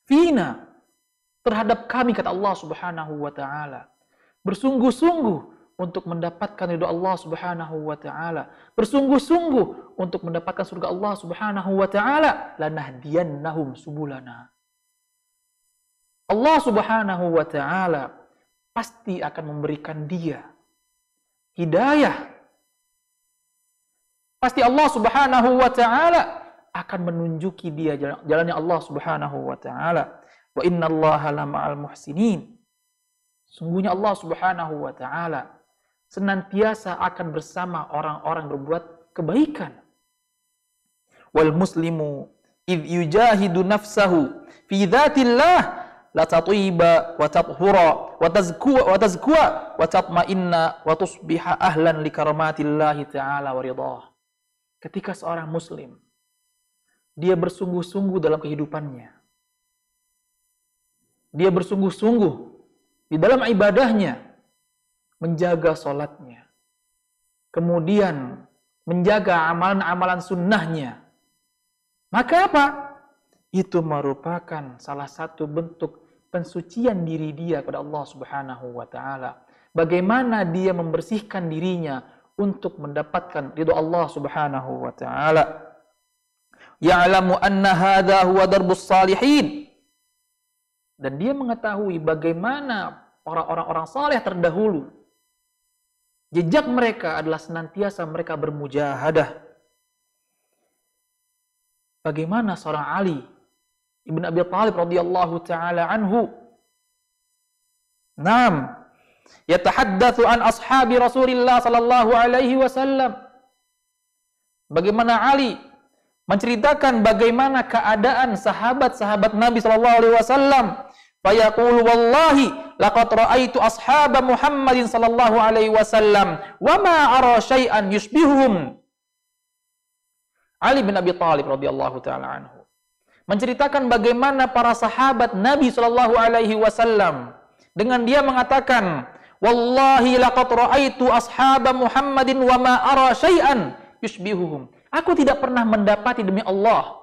fina terhadap kami, kata Allah Subhanahu wa taala, bersungguh-sungguh untuk mendapatkan ridha Allah Subhanahu wa taala, bersungguh-sungguh untuk mendapatkan surga Allah Subhanahu wa taala, lanahdiyannahum subulana. Allah Subhanahu wa taala pasti akan memberikan dia hidayah. Pasti Allah Subhanahu wa taala akan menunjuki dia jalannya Allah Subhanahu wa taala. Wa innallaha lama'al muhsinin. Sungguhnya Allah Subhanahu wa taala senantiasa akan bersama orang-orang berbuat kebaikan. Wal muslimu idh yujahidu nafsahu fi dhatillah la tatiba wa tathura wa tazkuwa wa tatma'inna wa tusbiha ahlan likaramatillah ta'ala wa ridhah. Ketika seorang muslim dia bersungguh-sungguh dalam kehidupannya, dia bersungguh-sungguh di dalam ibadahnya, menjaga sholatnya, kemudian menjaga amalan-amalan sunnahnya, maka apa? Itu merupakan salah satu bentuk pensucian diri dia kepada Allah Subhanahu wa ta'ala. Bagaimana dia membersihkan dirinya untuk mendapatkan ridho Allah Subhanahu wa ta'ala. Ya'lamu anna hadha huwa darbus salihin. Dan dia mengetahui bagaimana orang-orang saleh terdahulu jejak mereka adalah senantiasa mereka bermujahadah. Bagaimana seorang Ali Ibn Abi Talib radhiyallahu taala anhu, "Nam, yatahaddatsu an ashabi Rasulillah sallallahu alaihi wasallam." Bagaimana Ali menceritakan bagaimana keadaan sahabat-sahabat Nabi sallallahu alaihi wasallam, fayaqulu wallahi laqad ra'aitu ashaba Muhammadin sallallahu alaihi wasallam wa ma ara syai'an yushbihuhum. Ali bin Abi Thalib radhiyallahu taala anhu menceritakan bagaimana para sahabat Nabi sallallahu alaihi wasallam dengan dia mengatakan, wallahi laqad ra'aitu ashaba Muhammadin wa ma ara syai'an yushbihuhum. Aku tidak pernah mendapati, demi Allah,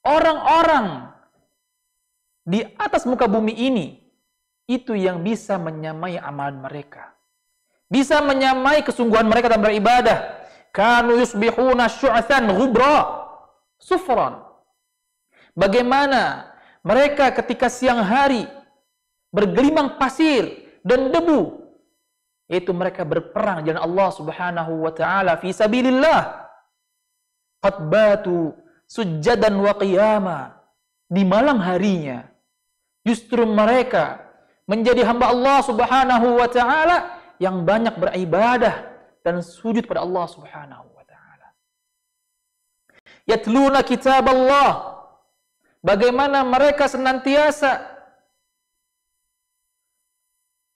orang-orang di atas muka bumi ini itu yang bisa menyamai amalan mereka, bisa menyamai kesungguhan mereka dalam beribadah. Kanu yusbihuna syu'athan ghubra sufran. Bagaimana mereka ketika siang hari bergelimang pasir dan debu, yaitu mereka berperang jalan Allah Subhanahu wa taala fi sabilillah. Qad batu sujjadan wa qiyama. Di malam harinya justru mereka menjadi hamba Allah Subhanahu wa ta'ala yang banyak beribadah dan sujud pada Allah Subhanahu wa ta'ala. Yatluna kitab Allah. Bagaimana mereka senantiasa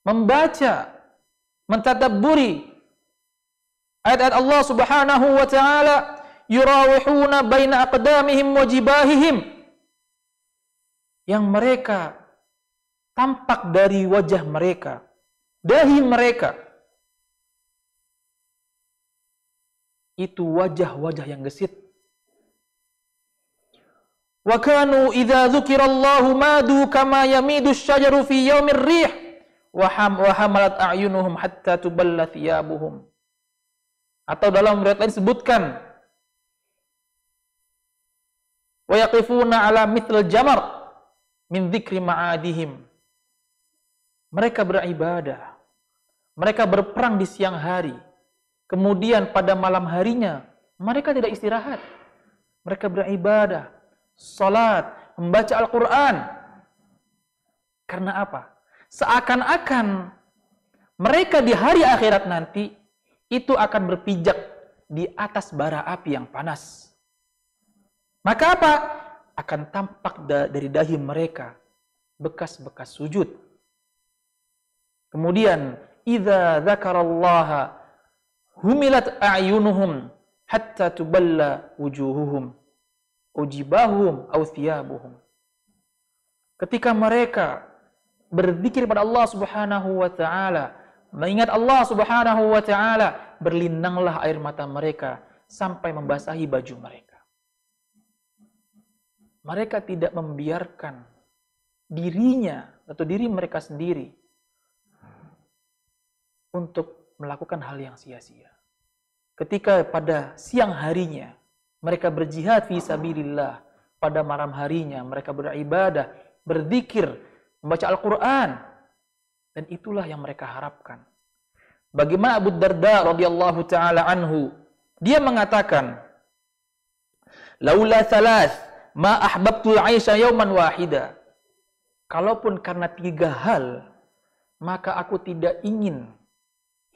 membaca, mentadabburi ayat-ayat Allah Subhanahu wa ta'ala. Yurawihuna baina aqdamihim wa jibahihim. Yang mereka tampak dari wajah mereka, dahi mereka, itu wajah-wajah yang gesit. Wa kanu idza dzukirallahu madu kama yamidu asy-syajaru fi yaumir rih wa hamalat a'yunuhum hatta tuballa thiyabuhum. Atau dalam riwayat lain sebutkan, wa yaqifuna ala mithl al-jamar min dzikri ma'adihim. Mereka beribadah, Mereka berperang di siang hari. Kemudian pada malam harinya, mereka tidak istirahat. Mereka beribadah, salat, membaca Al-Quran. Karena apa? Seakan-akan mereka di hari akhirat nanti itu akan berpijak di atas bara api yang panas. Maka apa? Akan tampak dari dahi mereka bekas-bekas sujud. Kemudian, idza dzakarallaha humilat a'yunuhum hatta tuballa wujuhuhum ujibahum aw thiyabuhum. Ketika mereka berzikir pada Allah Subhanahu wa taala, mengingat Allah Subhanahu wa taala, berlinanglah air mata mereka sampai membasahi baju mereka. Mereka tidak membiarkan dirinya atau diri mereka sendiri untuk melakukan hal yang sia-sia. Ketika pada siang harinya mereka berjihad fi sabilillah, pada malam harinya mereka beribadah, berzikir, membaca Al-Qur'an, dan itulah yang mereka harapkan. Bagaimana Abu Darda radhiyallahu taala anhu, dia mengatakan, "Laula thalas ma ahbabtul 'aisha yawman wahida." Kalaupun karena tiga hal, maka aku tidak ingin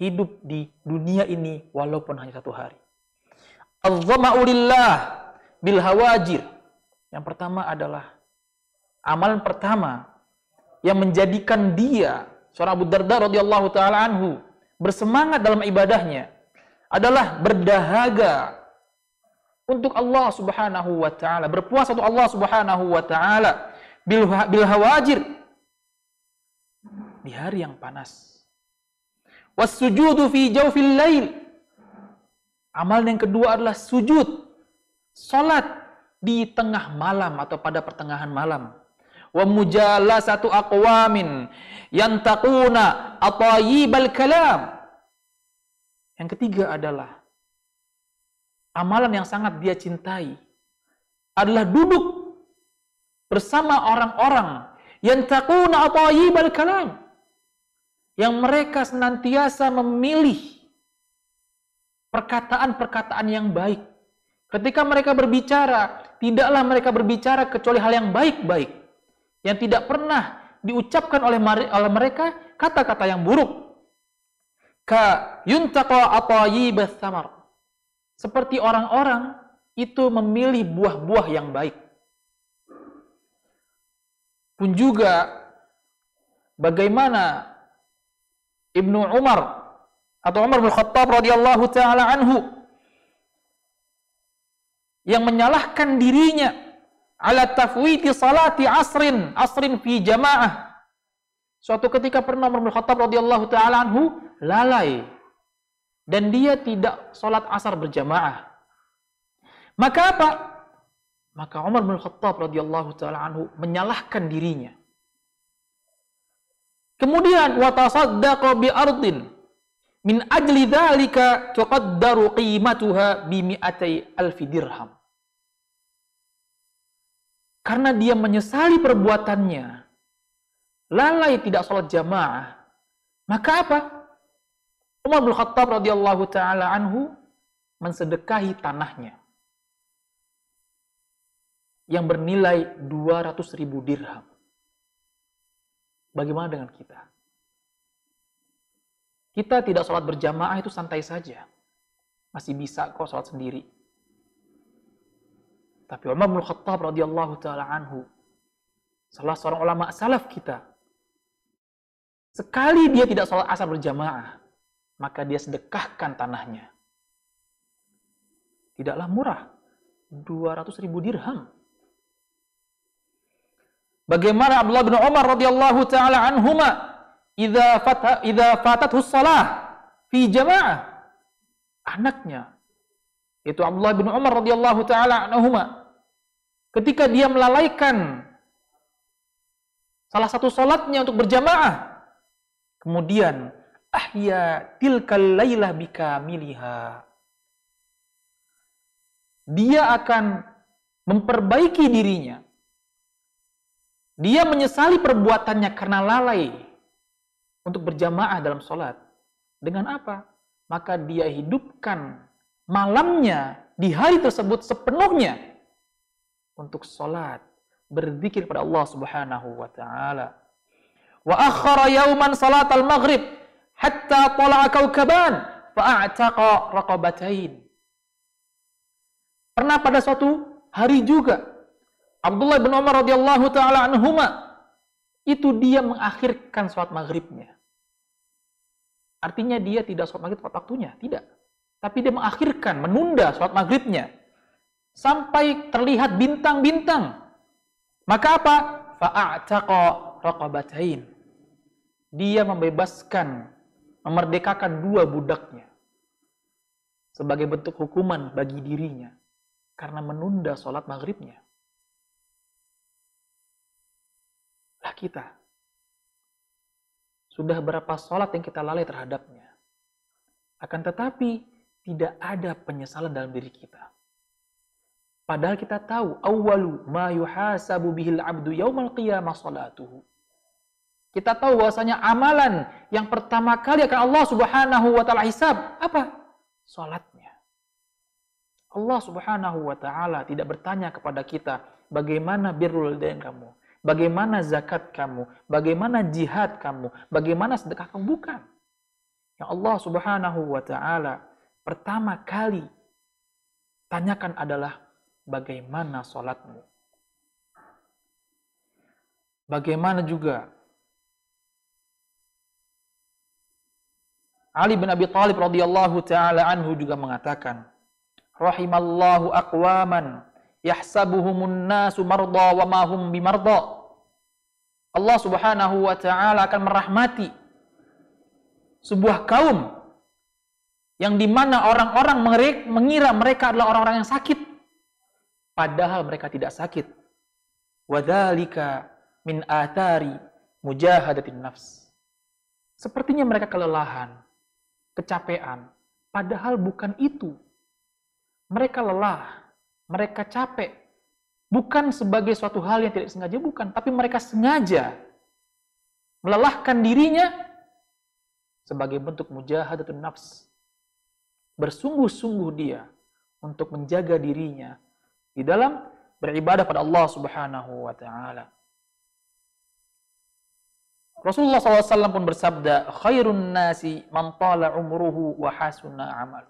hidup di dunia ini walaupun hanya satu hari. Al-zama'u lillah bil hawajir. Yang pertama adalah amalan pertama yang menjadikan dia, seorang Abu Darda radhiyallahu taala anhu, bersemangat dalam ibadahnya adalah berdahaga untuk Allah Subhanahu wa taala, berpuasa untuk Allah Subhanahu wa taala bil hawajir, di hari yang panas. Wassujudu fi jawfil lail. Amal yang kedua adalah sujud, salat di tengah malam atau pada pertengahan malam. Wa mujalasatu aqwamin yantaquna athayyibal kalam. Yang ketiga adalah amalan yang sangat dia cintai adalah duduk bersama orang-orang yantaquna athayyibal kalam, yang mereka senantiasa memilih perkataan-perkataan yang baik. Ketika mereka berbicara, tidaklah mereka berbicara kecuali hal yang baik-baik, yang tidak pernah diucapkan oleh mereka kata-kata yang buruk. Ka yuntaqa athayibas samar. Seperti orang-orang itu memilih buah-buah yang baik. Pun juga bagaimana Ibnu Umar atau Umar bin Khattab radhiyallahu taala anhu yang menyalahkan dirinya ala tafwiti salati asrin fi jamaah. Suatu ketika pernah Umar bin Khattab radhiyallahu taala anhu lalai dan dia tidak salat asar berjamaah. Maka apa? Maka Umar bin Khattab radhiyallahu taala anhu menyalahkan dirinya. Kemudian watasaddaqa bi ardin min ajli dzalika tuqaddaru qimatuha bi 200,000 dirham. Karena dia menyesali perbuatannya, lalai tidak salat jamaah, maka apa? Umar bin Khattab radhiyallahu taala anhu mensedekahi tanahnya yang bernilai 200,000 dirham. Bagaimana dengan kita? Kita tidak sholat berjamaah itu santai saja. Masih bisa kok sholat sendiri. Tapi Umar bin Khattab radhiyallahu ta'ala anhu, salah seorang ulama salaf kita, sekali dia tidak sholat asar berjamaah, maka dia sedekahkan tanahnya. Tidaklah murah. 200,000 dirham. Bagaimana Abdullah bin Umar radhiyallahu taala anhuma idza fatathu shalah fi jamaah, anaknya yaitu Abdullah bin Umar radhiyallahu taala anhuma, ketika dia melalaikan salah satu salatnya untuk berjamaah, kemudian ahya tilkal lailah bikamiliha, dia akan memperbaiki dirinya. Dia menyesali perbuatannya karena lalai untuk berjamaah dalam sholat. Dengan apa? Maka dia hidupkan malamnya di hari tersebut sepenuhnya untuk sholat, berzikir pada Allah Subhanahu wa ta'ala. Wa akhara yauman salat al-maghrib hatta tala'a kaukaban fa'a'taqa raqabatain. Pernah pada suatu hari juga Abdullah bin Umar radhiyallahu taala anhuma itu dia mengakhirkan salat maghribnya. Artinya dia tidak sholat maghrib tepat waktunya, tidak. Tapi dia mengakhirkan, menunda sholat maghribnya sampai terlihat bintang-bintang. Maka apa? Fa'a'taqa raqabatain. Dia membebaskan, memerdekakan dua budaknya sebagai bentuk hukuman bagi dirinya karena menunda sholat maghribnya. Lah kita. Sudah berapa sholat yang kita lalai terhadapnya. Akan tetapi, tidak ada penyesalan dalam diri kita. Padahal kita tahu, awwalu ma yuhasabu bihil abdu yaumal qiyamah sholatuhu. Kita tahu bahwasanya amalan yang pertama kali akan Allah Subhanahu wa ta'ala hisab, apa? Sholatnya. Allah Subhanahu wa ta'ala tidak bertanya kepada kita, bagaimana birrul walidain kamu? Bagaimana zakat kamu? Bagaimana jihad kamu? Bagaimana sedekah kamu? Bukan. Yang Allah Subhanahu wa ta'ala pertama kali tanyakan adalah bagaimana sholatmu? Bagaimana juga Ali bin Abi Talib radhiyallahu ta'ala anhu juga mengatakan, rahimallahu aqwaman yahsabuhumun nasu marda wa ma hum bimarda. Allah Subhanahu wa ta'ala akan merahmati sebuah kaum yang dimana orang-orang mengira mereka adalah orang-orang yang sakit, padahal mereka tidak sakit. Wadzalika min athari mujahadatin nafs. Sepertinya mereka kelelahan, kecapean, padahal bukan itu. Mereka lelah, mereka capek, bukan sebagai suatu hal yang tidak sengaja, bukan. Tapi mereka sengaja melelahkan dirinya sebagai bentuk mujahadatun nafs. Bersungguh-sungguh dia untuk menjaga dirinya di dalam beribadah pada Allah Subhanahu wa ta'ala. Rasulullah SAW pun bersabda, khairun nasi man tala umruhu wa hasuna amalu.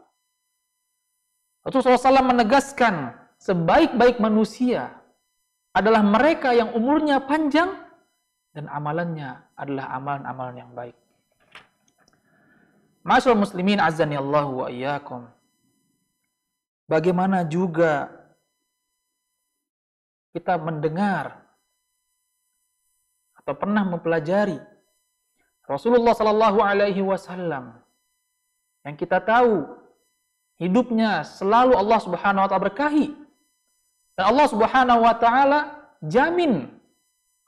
Rasulullah SAW menegaskan, sebaik-baik manusia adalah mereka yang umurnya panjang dan amalannya adalah amalan-amalan yang baik. Ma'asyiral muslimin azzani Allahu wa iyyakum. Bagaimana juga kita mendengar atau pernah mempelajari Rasulullah sallallahu alaihi wasallam yang kita tahu hidupnya selalu Allah Subhanahu wa ta'ala berkahi. Dan Allah Subhanahu wa ta'ala jamin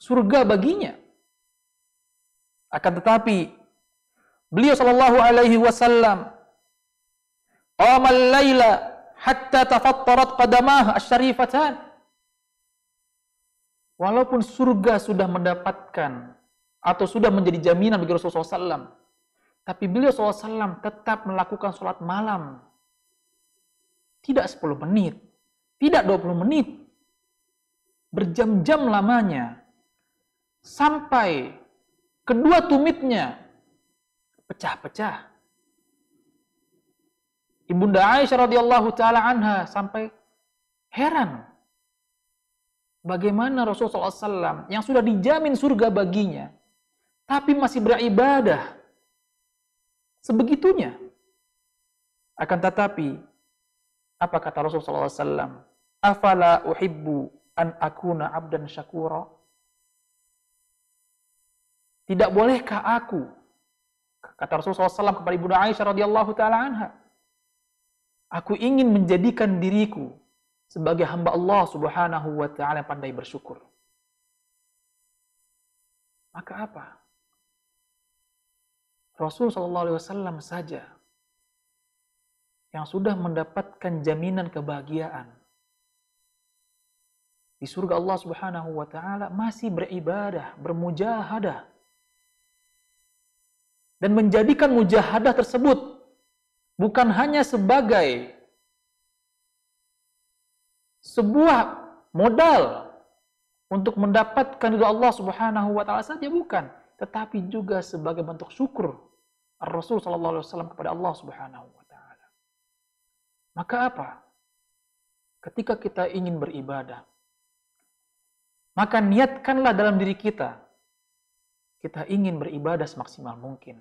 surga baginya. Akan tetapi, beliau sallallahu alaihi wasallam qamal layla hatta tafattarat qadamah asy-syarifatan. Walaupun surga sudah mendapatkan atau sudah menjadi jaminan bagi Rasulullah SAW, tapi beliau SAW tetap melakukan sholat malam. Tidak 10 menit, tidak 20 menit, berjam-jam lamanya, sampai kedua tumitnya pecah-pecah. Ibunda Aisyah radhiyallahu ta'ala anha sampai heran, bagaimana Rasulullah SAW yang sudah dijamin surga baginya, tapi masih beribadah sebegitunya. Akan tetapi, apa kata Rasulullah SAW? Afala uhibbu an akuna abdan syakura. Tidak bolehkah aku, kata Rasulullah SAW kepada Ibunda Aisyah radhiyallahu ta'ala anha, aku ingin menjadikan diriku sebagai hamba Allah Subhanahu wa ta'ala yang pandai bersyukur. Maka apa? Rasulullah SAW saja yang sudah mendapatkan jaminan kebahagiaan di surga Allah Subhanahu wa ta'ala masih beribadah, bermujahadah. dan menjadikan mujahadah tersebut bukan hanya sebagai sebuah modal untuk mendapatkan ridha Allah Subhanahu wa taala saja, bukan, tetapi juga sebagai bentuk syukur Rasul sallallahu alaihi wasallam kepada Allah Subhanahu wa taala. Maka apa? Ketika kita ingin beribadah, maka niatkanlah dalam diri kita, kita ingin beribadah semaksimal mungkin.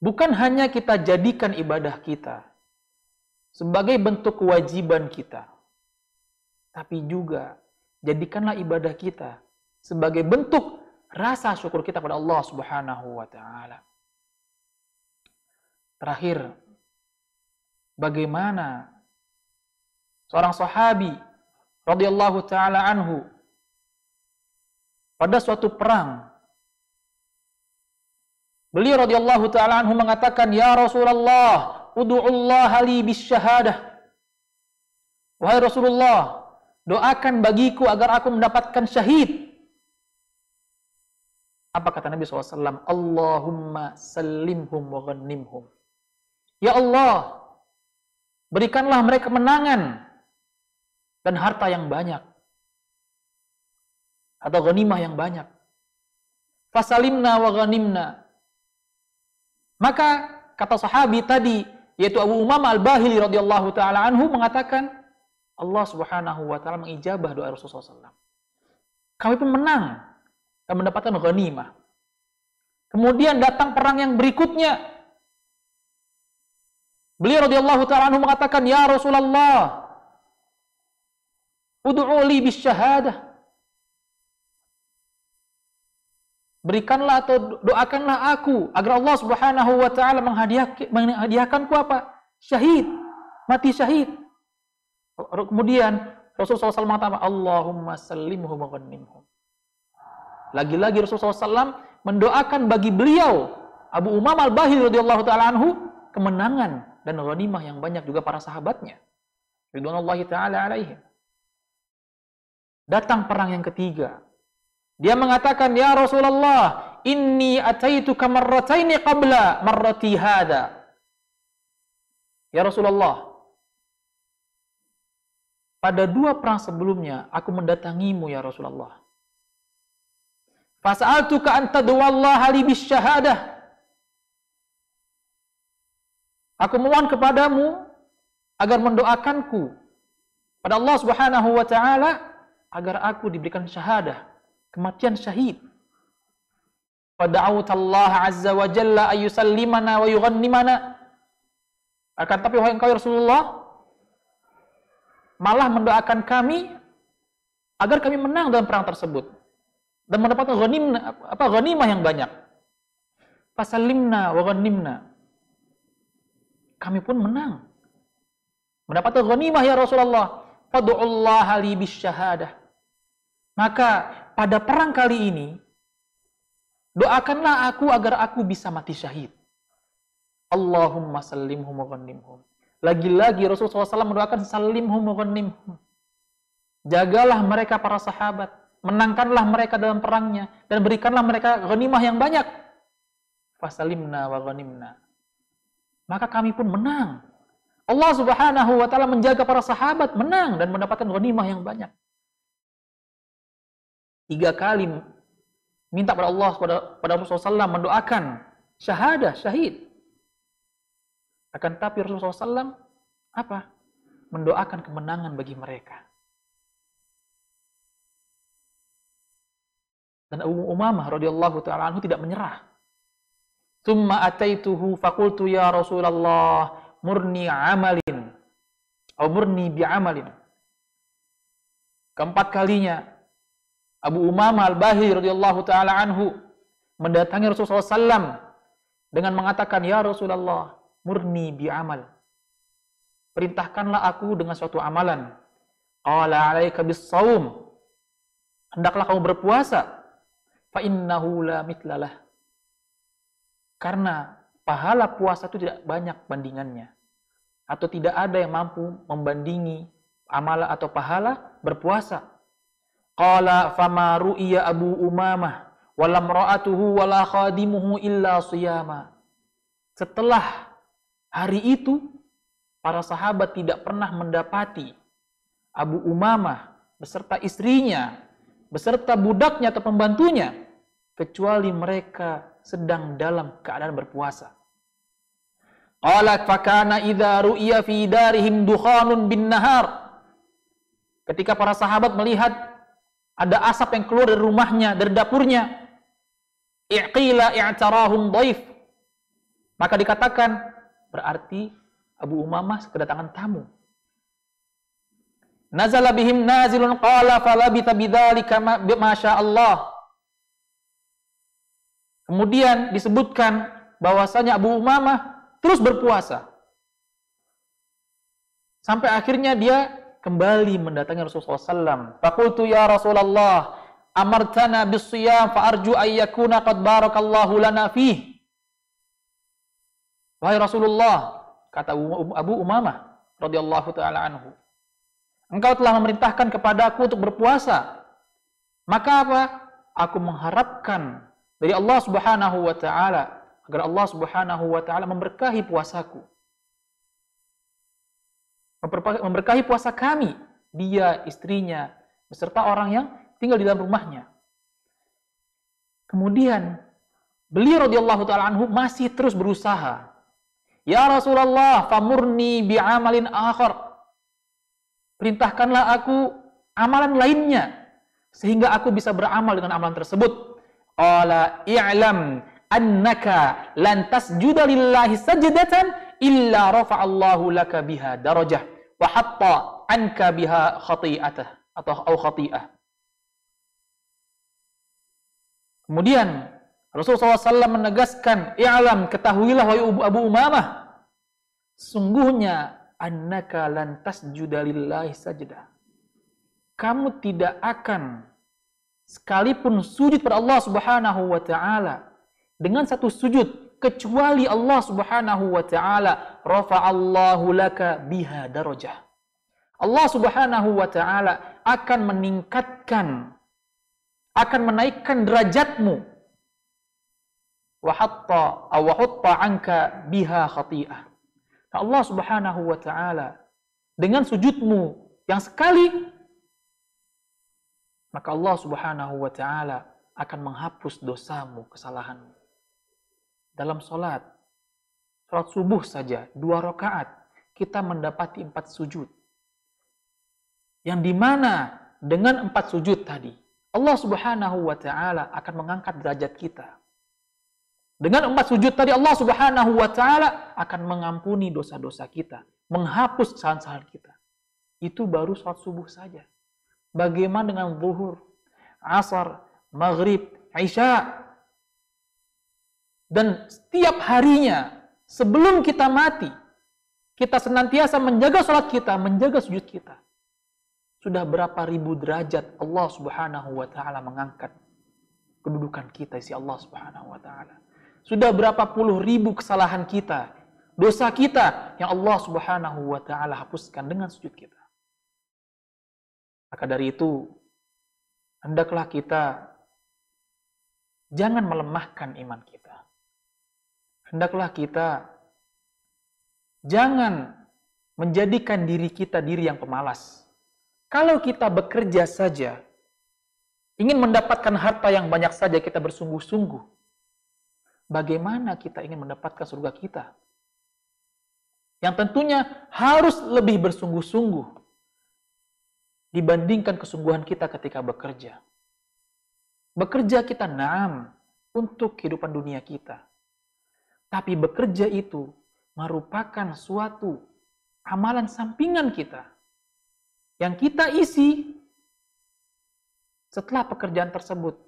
Bukan hanya kita jadikan ibadah kita sebagai bentuk kewajiban kita, tapi juga jadikanlah ibadah kita sebagai bentuk rasa syukur kita pada Allah Subhanahu wa taala. Terakhir, bagaimana seorang sahabi radhiyallahu taala anhu pada suatu perang, beliau radhiyallahu taala anhu mengatakan, "Ya Rasulullah, ud'ullaha li bisyhadah." Wahai Rasulullah, doakan bagiku agar aku mendapatkan syahid. Apa kata Nabi SAW? Allahumma salimhum wa ghanimhum. Ya Allah, berikanlah mereka kemenangan dan harta yang banyak, atau ghanimah yang banyak. Fasalimna wa ghanimna. Maka kata sahabi tadi, yaitu Abu Umamah Al-Bahili radhiyallahu taala anhu mengatakan, Allah Subhanahu wa taala mengijabah doa Rasulullah SAW. Kami pun menang dan mendapatkan ghanimah. Kemudian datang perang yang berikutnya. Beliau radhiyallahu taala anhu mengatakan, "Ya Rasulullah, ud'u li bisyhahadah." Berikanlah atau doakanlah aku agar Allah Subhanahu wa taala menghadiahkanku apa? Syahid, mati syahid. Kemudian Rasulullah SAW mengatakan, Allahumma salimhum wa ghanimhum. Lagi-lagi Rasulullah SAW mendoakan bagi beliau Abu Umamah Al-Bahili radhiyallahu taala anhu kemenangan dan ghanimah yang banyak, juga para sahabatnya ridwanullahi taala alaihim. Datang perang yang ketiga. Dia mengatakan, "Ya Rasulullah, inni ataituka marrataini qabla marrati hada." Ya Rasulullah, pada dua perang sebelumnya aku mendatangimu ya Rasulullah. Fas'altuka an tad'uwallaha li bisyhahadah. Aku memohon kepadamu agar mendoakanku pada Allah Subhanahu wa taala agar aku diberikan syahadah, kematian syahid. Fada'awta Allah azza wa jalla ayusallimana wa yughanimana. Akan tapi wahai engkau ya Rasulullah, malah mendoakan kami agar kami menang dalam perang tersebut dan mendapatkan ghanimah yang banyak. Fasalimna wa ghanimna. Kami pun menang, mendapatkan ghanimah ya Rasulullah. Fad'ullaha li bisyhahadah. Maka pada perang kali ini doakanlah aku agar aku bisa mati syahid. Allahumma salimhum wa ghanimhum. Lagi-lagi Rasulullah SAW mendoakan salimhum wa ghanimhum. Jagalah mereka para sahabat, menangkanlah mereka dalam perangnya, dan berikanlah mereka ghanimah yang banyak. Fasalimna wa ghanimna. Maka kami pun menang. Allah Subhanahu wa taala menjaga para sahabat menang dan mendapatkan ghanimah yang banyak. Tiga kali minta pada Allah, pada Rasulullah SAW mendoakan syahadah, syahid. Akan tapi Rasulullah SAW apa? Mendoakan kemenangan bagi mereka. Dan Abu Umamah radhiyallahu taala anhu tidak menyerah. Tsumma ataituhu faqultu ya Rasulullah murni amalin aw murni bi amalin. Keempat kalinya Abu Umamah Al-Bahili radhiyallahu taala anhu mendatangi Rasulullah SAW dengan mengatakan, ya Rasulullah, murni bi'amal, perintahkanlah aku dengan suatu amalan. Qala alaika bis-shaum, hendaklah kamu berpuasa. Fa innahu la mitlalah, karena pahala puasa itu tidak banyak bandingannya, atau tidak ada yang mampu membandingi amalan atau pahala berpuasa. Qala fama ru'iya Abu Umamah wala mra'atuhu wala khadimuhu illa siyama. Setelah hari itu, para sahabat tidak pernah mendapati Abu Umamah beserta istrinya, beserta budaknya atau pembantunya, kecuali mereka sedang dalam keadaan berpuasa. Qala fakana idza ru'iya fi darihim dukhanun bin nahar. Ketika para sahabat melihat ada asap yang keluar dari rumahnya, dari dapurnya, iqila i'tarahum dhaif, maka dikatakan berarti Abu Umamah kedatangan tamu. Nazala bihim nazilun qala falabitha bidzalika ma syaa Allah. Kemudian disebutkan bahwasanya Abu Umamah terus berpuasa sampai akhirnya dia kembali mendatangi Rasulullah sallallahu alaihi wasallam. Faqultu ya Rasulullah, amartana bis-shiyam fa arju ayyakuna qad barakallahu lana fihi. Wahai Rasulullah, kata Abu Umamah radhiyallahu taala anhu, engkau telah memerintahkan kepadaku untuk berpuasa. Maka apa? Aku mengharapkan dari Allah Subhanahu wa taala agar Allah Subhanahu wa taala memberkahi puasaku, memberkahi puasa kami, dia, istrinya, beserta orang yang tinggal di dalam rumahnya. Kemudian beliau radhiyallahu taala anhu masih terus berusaha. Ya Rasulullah, famurni bi'amalin akhar. Perintahkanlah aku amalan lainnya sehingga aku bisa beramal dengan amalan tersebut. Qala i'lam annaka lan tasjuda lillahi sajdatan illa rafa'allahu laka biha darajah wa hatta anka biha khati'atah atau khati'ah. Kemudian Rasulullah SAW menegaskan, i'lam, ketahuilah wahai Abu Umamah, sungguhnya annaka lan tasjuda lillahi sajdah, kamu tidak akan sekalipun sujud pada Allah Subhanahu wa taala dengan satu sujud kecuali Allah Subhanahu wa taala rafa'allahu laka biha darajah. Allah Subhanahu wa taala akan meningkatkan, akan menaikkan derajatmu, wa hatta aw hatta anka biha khati'ah. Allah Subhanahu wa taala dengan sujudmu yang sekali, maka Allah Subhanahu wa taala akan menghapus dosamu, kesalahanmu. Dalam sholat subuh saja 2 rakaat kita mendapati 4 sujud, yang dimana dengan 4 sujud tadi Allah Subhanahu wa taala akan mengangkat derajat kita. Dengan 4 sujud tadi Allah Subhanahu wa taala akan mengampuni dosa-dosa kita, menghapus kesalahan kita. Itu baru sholat subuh saja. Bagaimana dengan zuhur, asar, maghrib, isya? Dan setiap harinya sebelum kita mati, kita senantiasa menjaga sholat kita, menjaga sujud kita. Sudah berapa ribu derajat Allah Subhanahu wa taala mengangkat kedudukan kita isi Allah Subhanahu wa taala. Sudah berapa puluh ribu kesalahan kita, dosa kita yang Allah Subhanahu wa taala hapuskan dengan sujud kita. Maka dari itu, hendaklah kita jangan melemahkan iman kita. Hendaklah kita jangan menjadikan diri kita diri yang pemalas. Kalau kita bekerja saja, ingin mendapatkan harta yang banyak saja kita bersungguh-sungguh, bagaimana kita ingin mendapatkan surga kita? Yang tentunya harus lebih bersungguh-sungguh dibandingkan kesungguhan kita ketika bekerja. Bekerja kita na'am untuk kehidupan dunia kita. Tapi bekerja itu merupakan suatu amalan sampingan kita yang kita isi setelah pekerjaan tersebut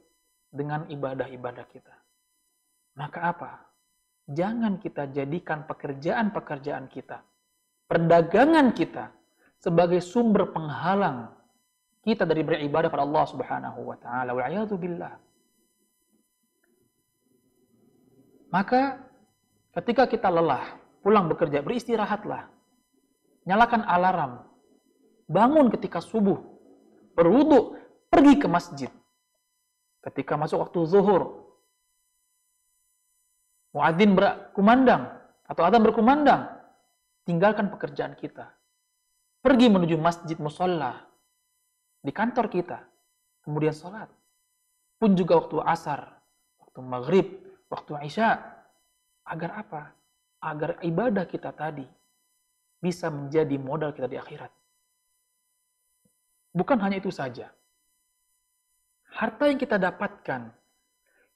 dengan ibadah-ibadah kita. Maka apa? Jangan kita jadikan pekerjaan-pekerjaan kita, perdagangan kita sebagai sumber penghalang kita dari beribadah pada Allah Subhanahu wa taala. Wa'iyadu billah. Maka ketika kita lelah, pulang bekerja, beristirahatlah. Nyalakan alarm. Bangun ketika subuh. Berwudu, pergi ke masjid. Ketika masuk waktu zuhur, muadzin berkumandang atau adzan berkumandang, tinggalkan pekerjaan kita, pergi menuju masjid musola di kantor kita, kemudian sholat. Pun juga waktu asar, waktu maghrib, waktu isya, agar apa? Agar ibadah kita tadi bisa menjadi modal kita di akhirat. Bukan hanya itu saja. Harta yang kita dapatkan,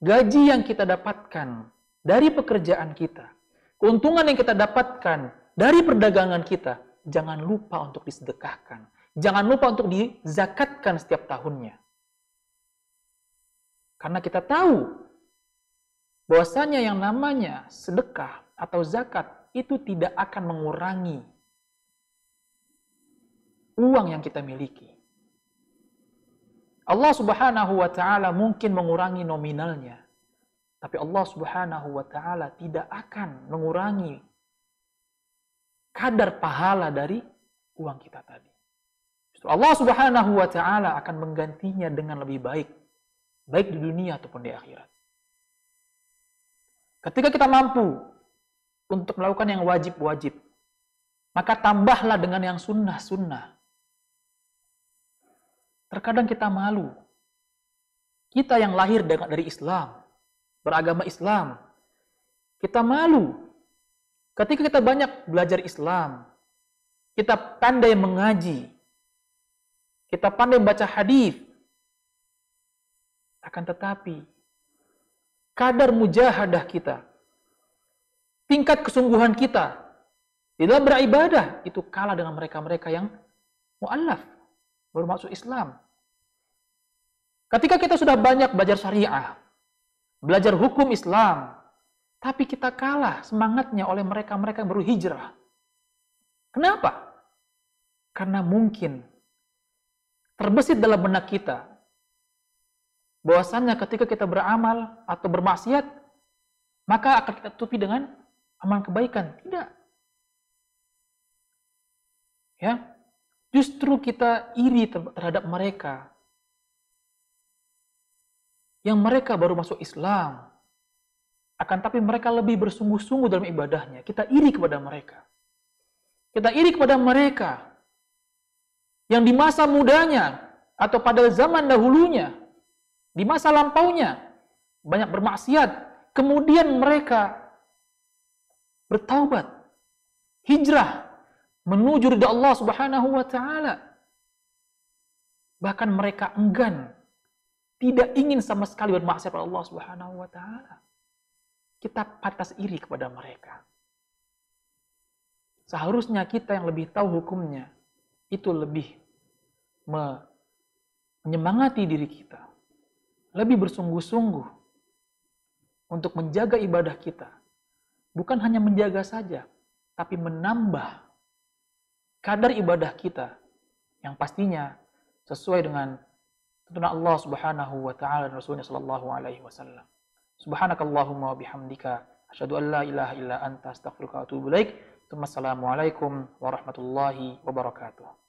gaji yang kita dapatkan dari pekerjaan kita, keuntungan yang kita dapatkan dari perdagangan kita, jangan lupa untuk disedekahkan. Jangan lupa untuk dizakatkan setiap tahunnya. Karena kita tahu bahwasanya yang namanya sedekah atau zakat itu tidak akan mengurangi uang yang kita miliki. Allah Subhanahu wa ta'ala mungkin mengurangi nominalnya, tapi Allah Subhanahu wa ta'ala tidak akan mengurangi kadar pahala dari uang kita tadi. Justru Allah Subhanahu wa ta'ala akan menggantinya dengan lebih baik, baik di dunia ataupun di akhirat. Ketika kita mampu untuk melakukan yang wajib-wajib, maka tambahlah dengan yang sunnah-sunnah. Terkadang kita malu. Kita yang lahir dari Islam, beragama Islam, kita malu. Ketika kita banyak belajar Islam, kita pandai mengaji, kita pandai baca hadis, akan tetapi kadar mujahadah kita, tingkat kesungguhan kita di dalam beribadah itu kalah dengan mereka-mereka yang mu'allaf, baru masuk Islam. Ketika kita sudah banyak belajar syariah, belajar hukum Islam, tapi kita kalah semangatnya oleh mereka-mereka yang baru hijrah. Kenapa? Karena mungkin terbesit dalam benak kita bahwasannya ketika kita beramal atau bermaksiat, maka akan kita tutupi dengan amal kebaikan. Tidak. Ya, justru kita iri terhadap mereka yang mereka baru masuk Islam, akan tapi mereka lebih bersungguh-sungguh dalam ibadahnya. Kita iri kepada mereka. Kita iri kepada mereka yang di masa mudanya atau pada zaman dahulunya, di masa lampaunya, banyak bermaksiat. Kemudian mereka bertaubat, hijrah, menuju ridha Allah Subhanahu wa ta'ala. Bahkan mereka enggan, tidak ingin sama sekali bermaksiat kepada Allah Subhanahu wa ta'ala. Kita pantas iri kepada mereka. Seharusnya kita yang lebih tahu hukumnya, itu lebih menyemangati diri kita, lebih bersungguh-sungguh untuk menjaga ibadah kita. Bukan hanya menjaga saja, tapi menambah kadar ibadah kita yang pastinya sesuai dengan tuntunan Allah Subhanahu wa ta'ala dan Rasulnya sallallahu alaihi wasallam. Subhanakallahumma wa bihamdika asyhadu an la ilaha illa anta astaghfiruka wa atubu ilaik. Wassalamualaikum warahmatullahi wabarakatuh.